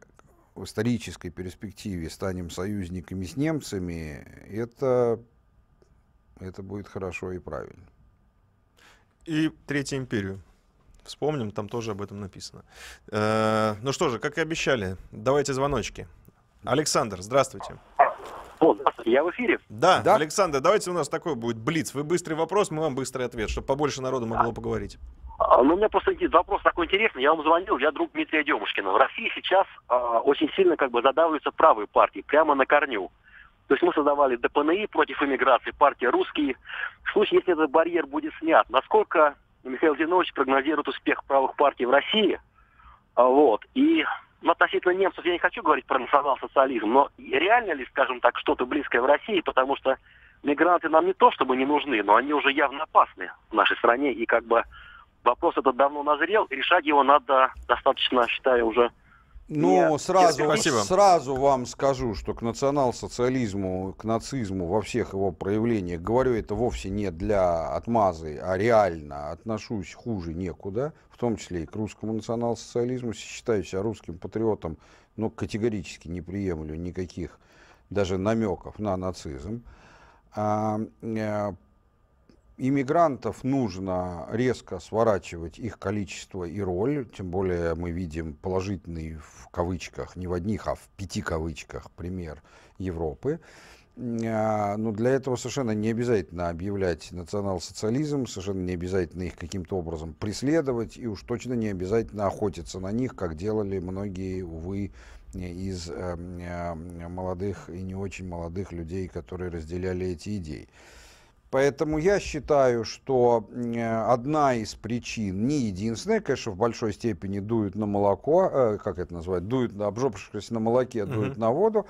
в исторической перспективе станем союзниками с немцами, это, это будет хорошо и правильно. И Третью империю. Вспомним, там тоже об этом написано. Э-э, ну что же, как и обещали, давайте звоночки. Александр, здравствуйте. О, я в эфире? Да, да, Александр, давайте у нас такой будет блиц. Вы быстрый вопрос, мы вам быстрый ответ, чтобы побольше народу могло а. поговорить. А, ну, у меня просто вопрос такой интересный. Я вам звонил, я друг Дмитрия Демушкина. В России сейчас а, очень сильно как бы задавливаются правые партии, прямо на корню. То есть мы создавали ДПНИ против иммиграции, партия «Русские». В случае, если этот барьер будет снят, насколько... Михаил Владимирович прогнозирует успех правых партий в России. Вот. И относительно немцев я не хочу говорить про национал-социализм, но реально ли, скажем так, что-то близкое в России, потому что мигранты нам не то чтобы не нужны, но они уже явно опасны в нашей стране, и как бы вопрос этот давно назрел, и решать его надо достаточно, считаю, уже... Ну, сразу, сразу вам скажу, что к национал-социализму, к нацизму во всех его проявлениях, говорю, это вовсе не для отмазы, а реально отношусь хуже некуда, в том числе и к русскому национал-социализму, считаю себя русским патриотом, но категорически не приемлю никаких даже намеков на нацизм. Иммигрантов нужно резко сворачивать их количество и роль, тем более мы видим положительный в кавычках, не в одних, а в пяти кавычках пример Европы. Но для этого совершенно не обязательно объявлять национал-социализм, совершенно не обязательно их каким-то образом преследовать и уж точно не обязательно охотиться на них, как делали многие, увы, из молодых и не очень молодых людей, которые разделяли эти идеи. Поэтому я считаю, что одна из причин, не единственная, конечно, в большой степени дуют на молоко, как это назвать, дуют на обжопавшись на молоке, дуют [S2] Mm-hmm. [S1] На воду,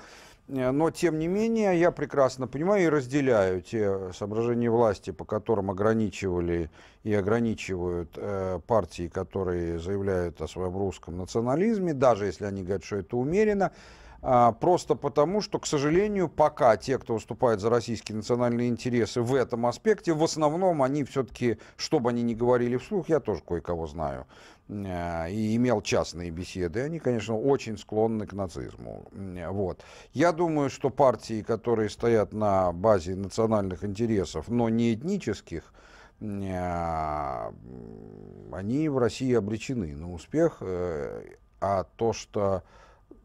но тем не менее я прекрасно понимаю и разделяю те соображения власти, по которым ограничивали и ограничивают э, партии, которые заявляют о своем русском национализме, даже если они говорят, что это умеренно. Просто потому, что, к сожалению, пока те, кто выступает за российские национальные интересы в этом аспекте, в основном они все-таки, что бы они ни говорили вслух, я тоже кое-кого знаю, и имел частные беседы, они, конечно, очень склонны к нацизму. Вот. Я думаю, что партии, которые стоят на базе национальных интересов, но не этнических, они в России обречены на успех. А то, что...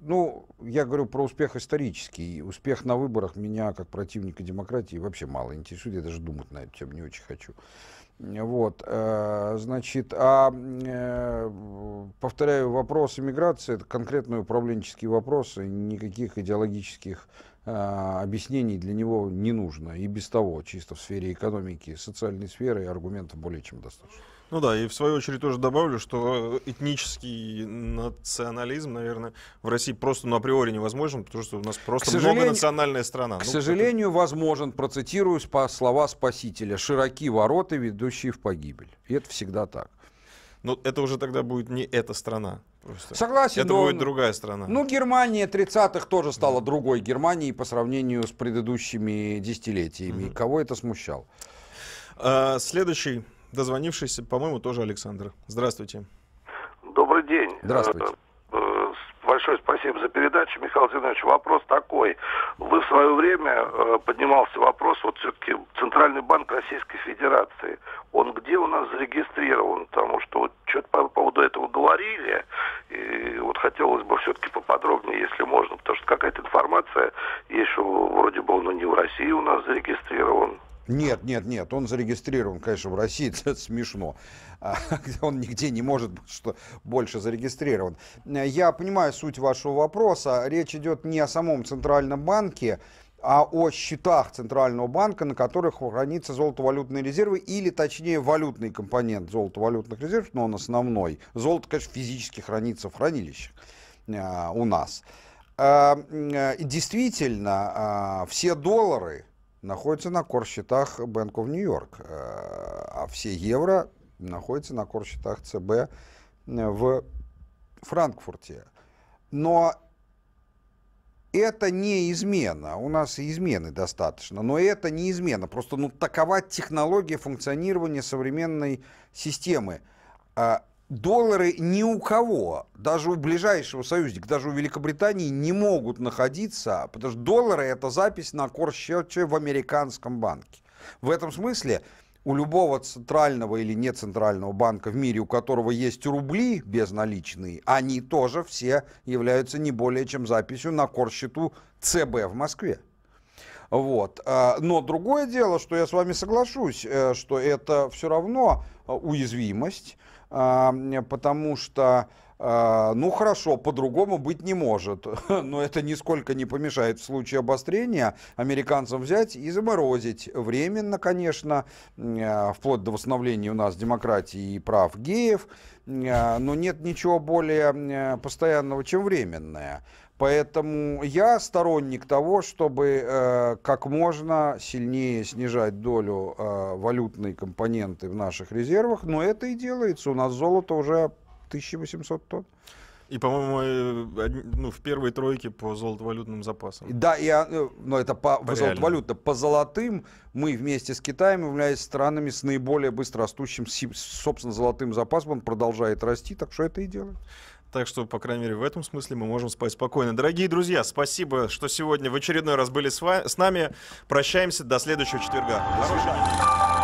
Ну, я говорю про успех исторический. И успех на выборах меня, как противника демократии, вообще мало интересует. Я даже думать на эту тему не очень хочу. Вот, значит, а, повторяю, вопрос иммиграции — это конкретные управленческие вопросы, никаких идеологических а, объяснений для него не нужно. И без того, чисто в сфере экономики, социальной сферы, аргументов более чем достаточно. Ну да, и в свою очередь тоже добавлю, что этнический национализм, наверное, в России просто ну, априори невозможен, потому что у нас просто многонациональная страна. К ну, сожалению, это... возможен, процитирую слова Спасителя, «широки ворота, ведущие в погибель». И это всегда так. Но это уже тогда будет не эта страна. Просто. Согласен. Это но, будет другая страна. Ну, Германия тридцатых тоже стала да. другой Германией по сравнению с предыдущими десятилетиями. Угу. Кого это смущало? А, следующий... дозвонившийся, по-моему, тоже Александр. Здравствуйте. Добрый день. Здравствуйте. Большое спасибо за передачу. Михаил Владимирович, вопрос такой. Вы в свое время поднимался вопрос, вот все-таки Центральный банк Российской Федерации, он где у нас зарегистрирован? Потому что вот что-то по поводу этого говорили, и вот хотелось бы все-таки поподробнее, если можно, потому что какая-то информация есть, что вроде бы он не в России у нас зарегистрирован. Нет, нет, нет, он зарегистрирован, конечно, в России, это смешно. Он нигде не может быть что больше зарегистрирован. Я понимаю суть вашего вопроса. Речь идет не о самом Центральном банке, а о счетах Центрального банка, на которых хранится золотовалютные резервы, или, точнее, валютный компонент золотовалютных резервов, но он основной. Золото, конечно, физически хранится в хранилищах у нас. Действительно, все доллары находится на корсчетах Bank of New York, а все евро находятся на корсчетах ЦБ в Франкфурте. Но это не измена. У нас и измены достаточно, но это не измена. Просто ну, такова технология функционирования современной системы. Доллары ни у кого, даже у ближайшего союзника, даже у Великобритании не могут находиться, потому что доллары — это запись на корсчете в американском банке. В этом смысле у любого центрального или нецентрального банка в мире, у которого есть рубли безналичные, они тоже все являются не более чем записью на корсчету ЦБ в Москве. Вот. Но другое дело, что я с вами соглашусь, что это все равно уязвимость, потому что, ну хорошо, по-другому быть не может, но это нисколько не помешает в случае обострения американцам взять и заморозить временно, конечно, вплоть до восстановления у нас демократии и прав геев, но нет ничего более постоянного, чем временное. Поэтому я сторонник того, чтобы э, как можно сильнее снижать долю э, валютной компоненты в наших резервах. Но это и делается. У нас золото уже тысяча восемьсот тонн. И, по-моему, ну, в первой тройке по золотовалютным запасам. Да, и, но это по, по золотовалютно. По золотым мы вместе с Китаем являемся странами с наиболее быстро растущим, собственно, золотым запасом. Он продолжает расти, так что это и делает. Так что, по крайней мере, в этом смысле мы можем спать спокойно. Дорогие друзья, спасибо, что сегодня в очередной раз были с, вами, с нами. Прощаемся до следующего четверга. До свидания.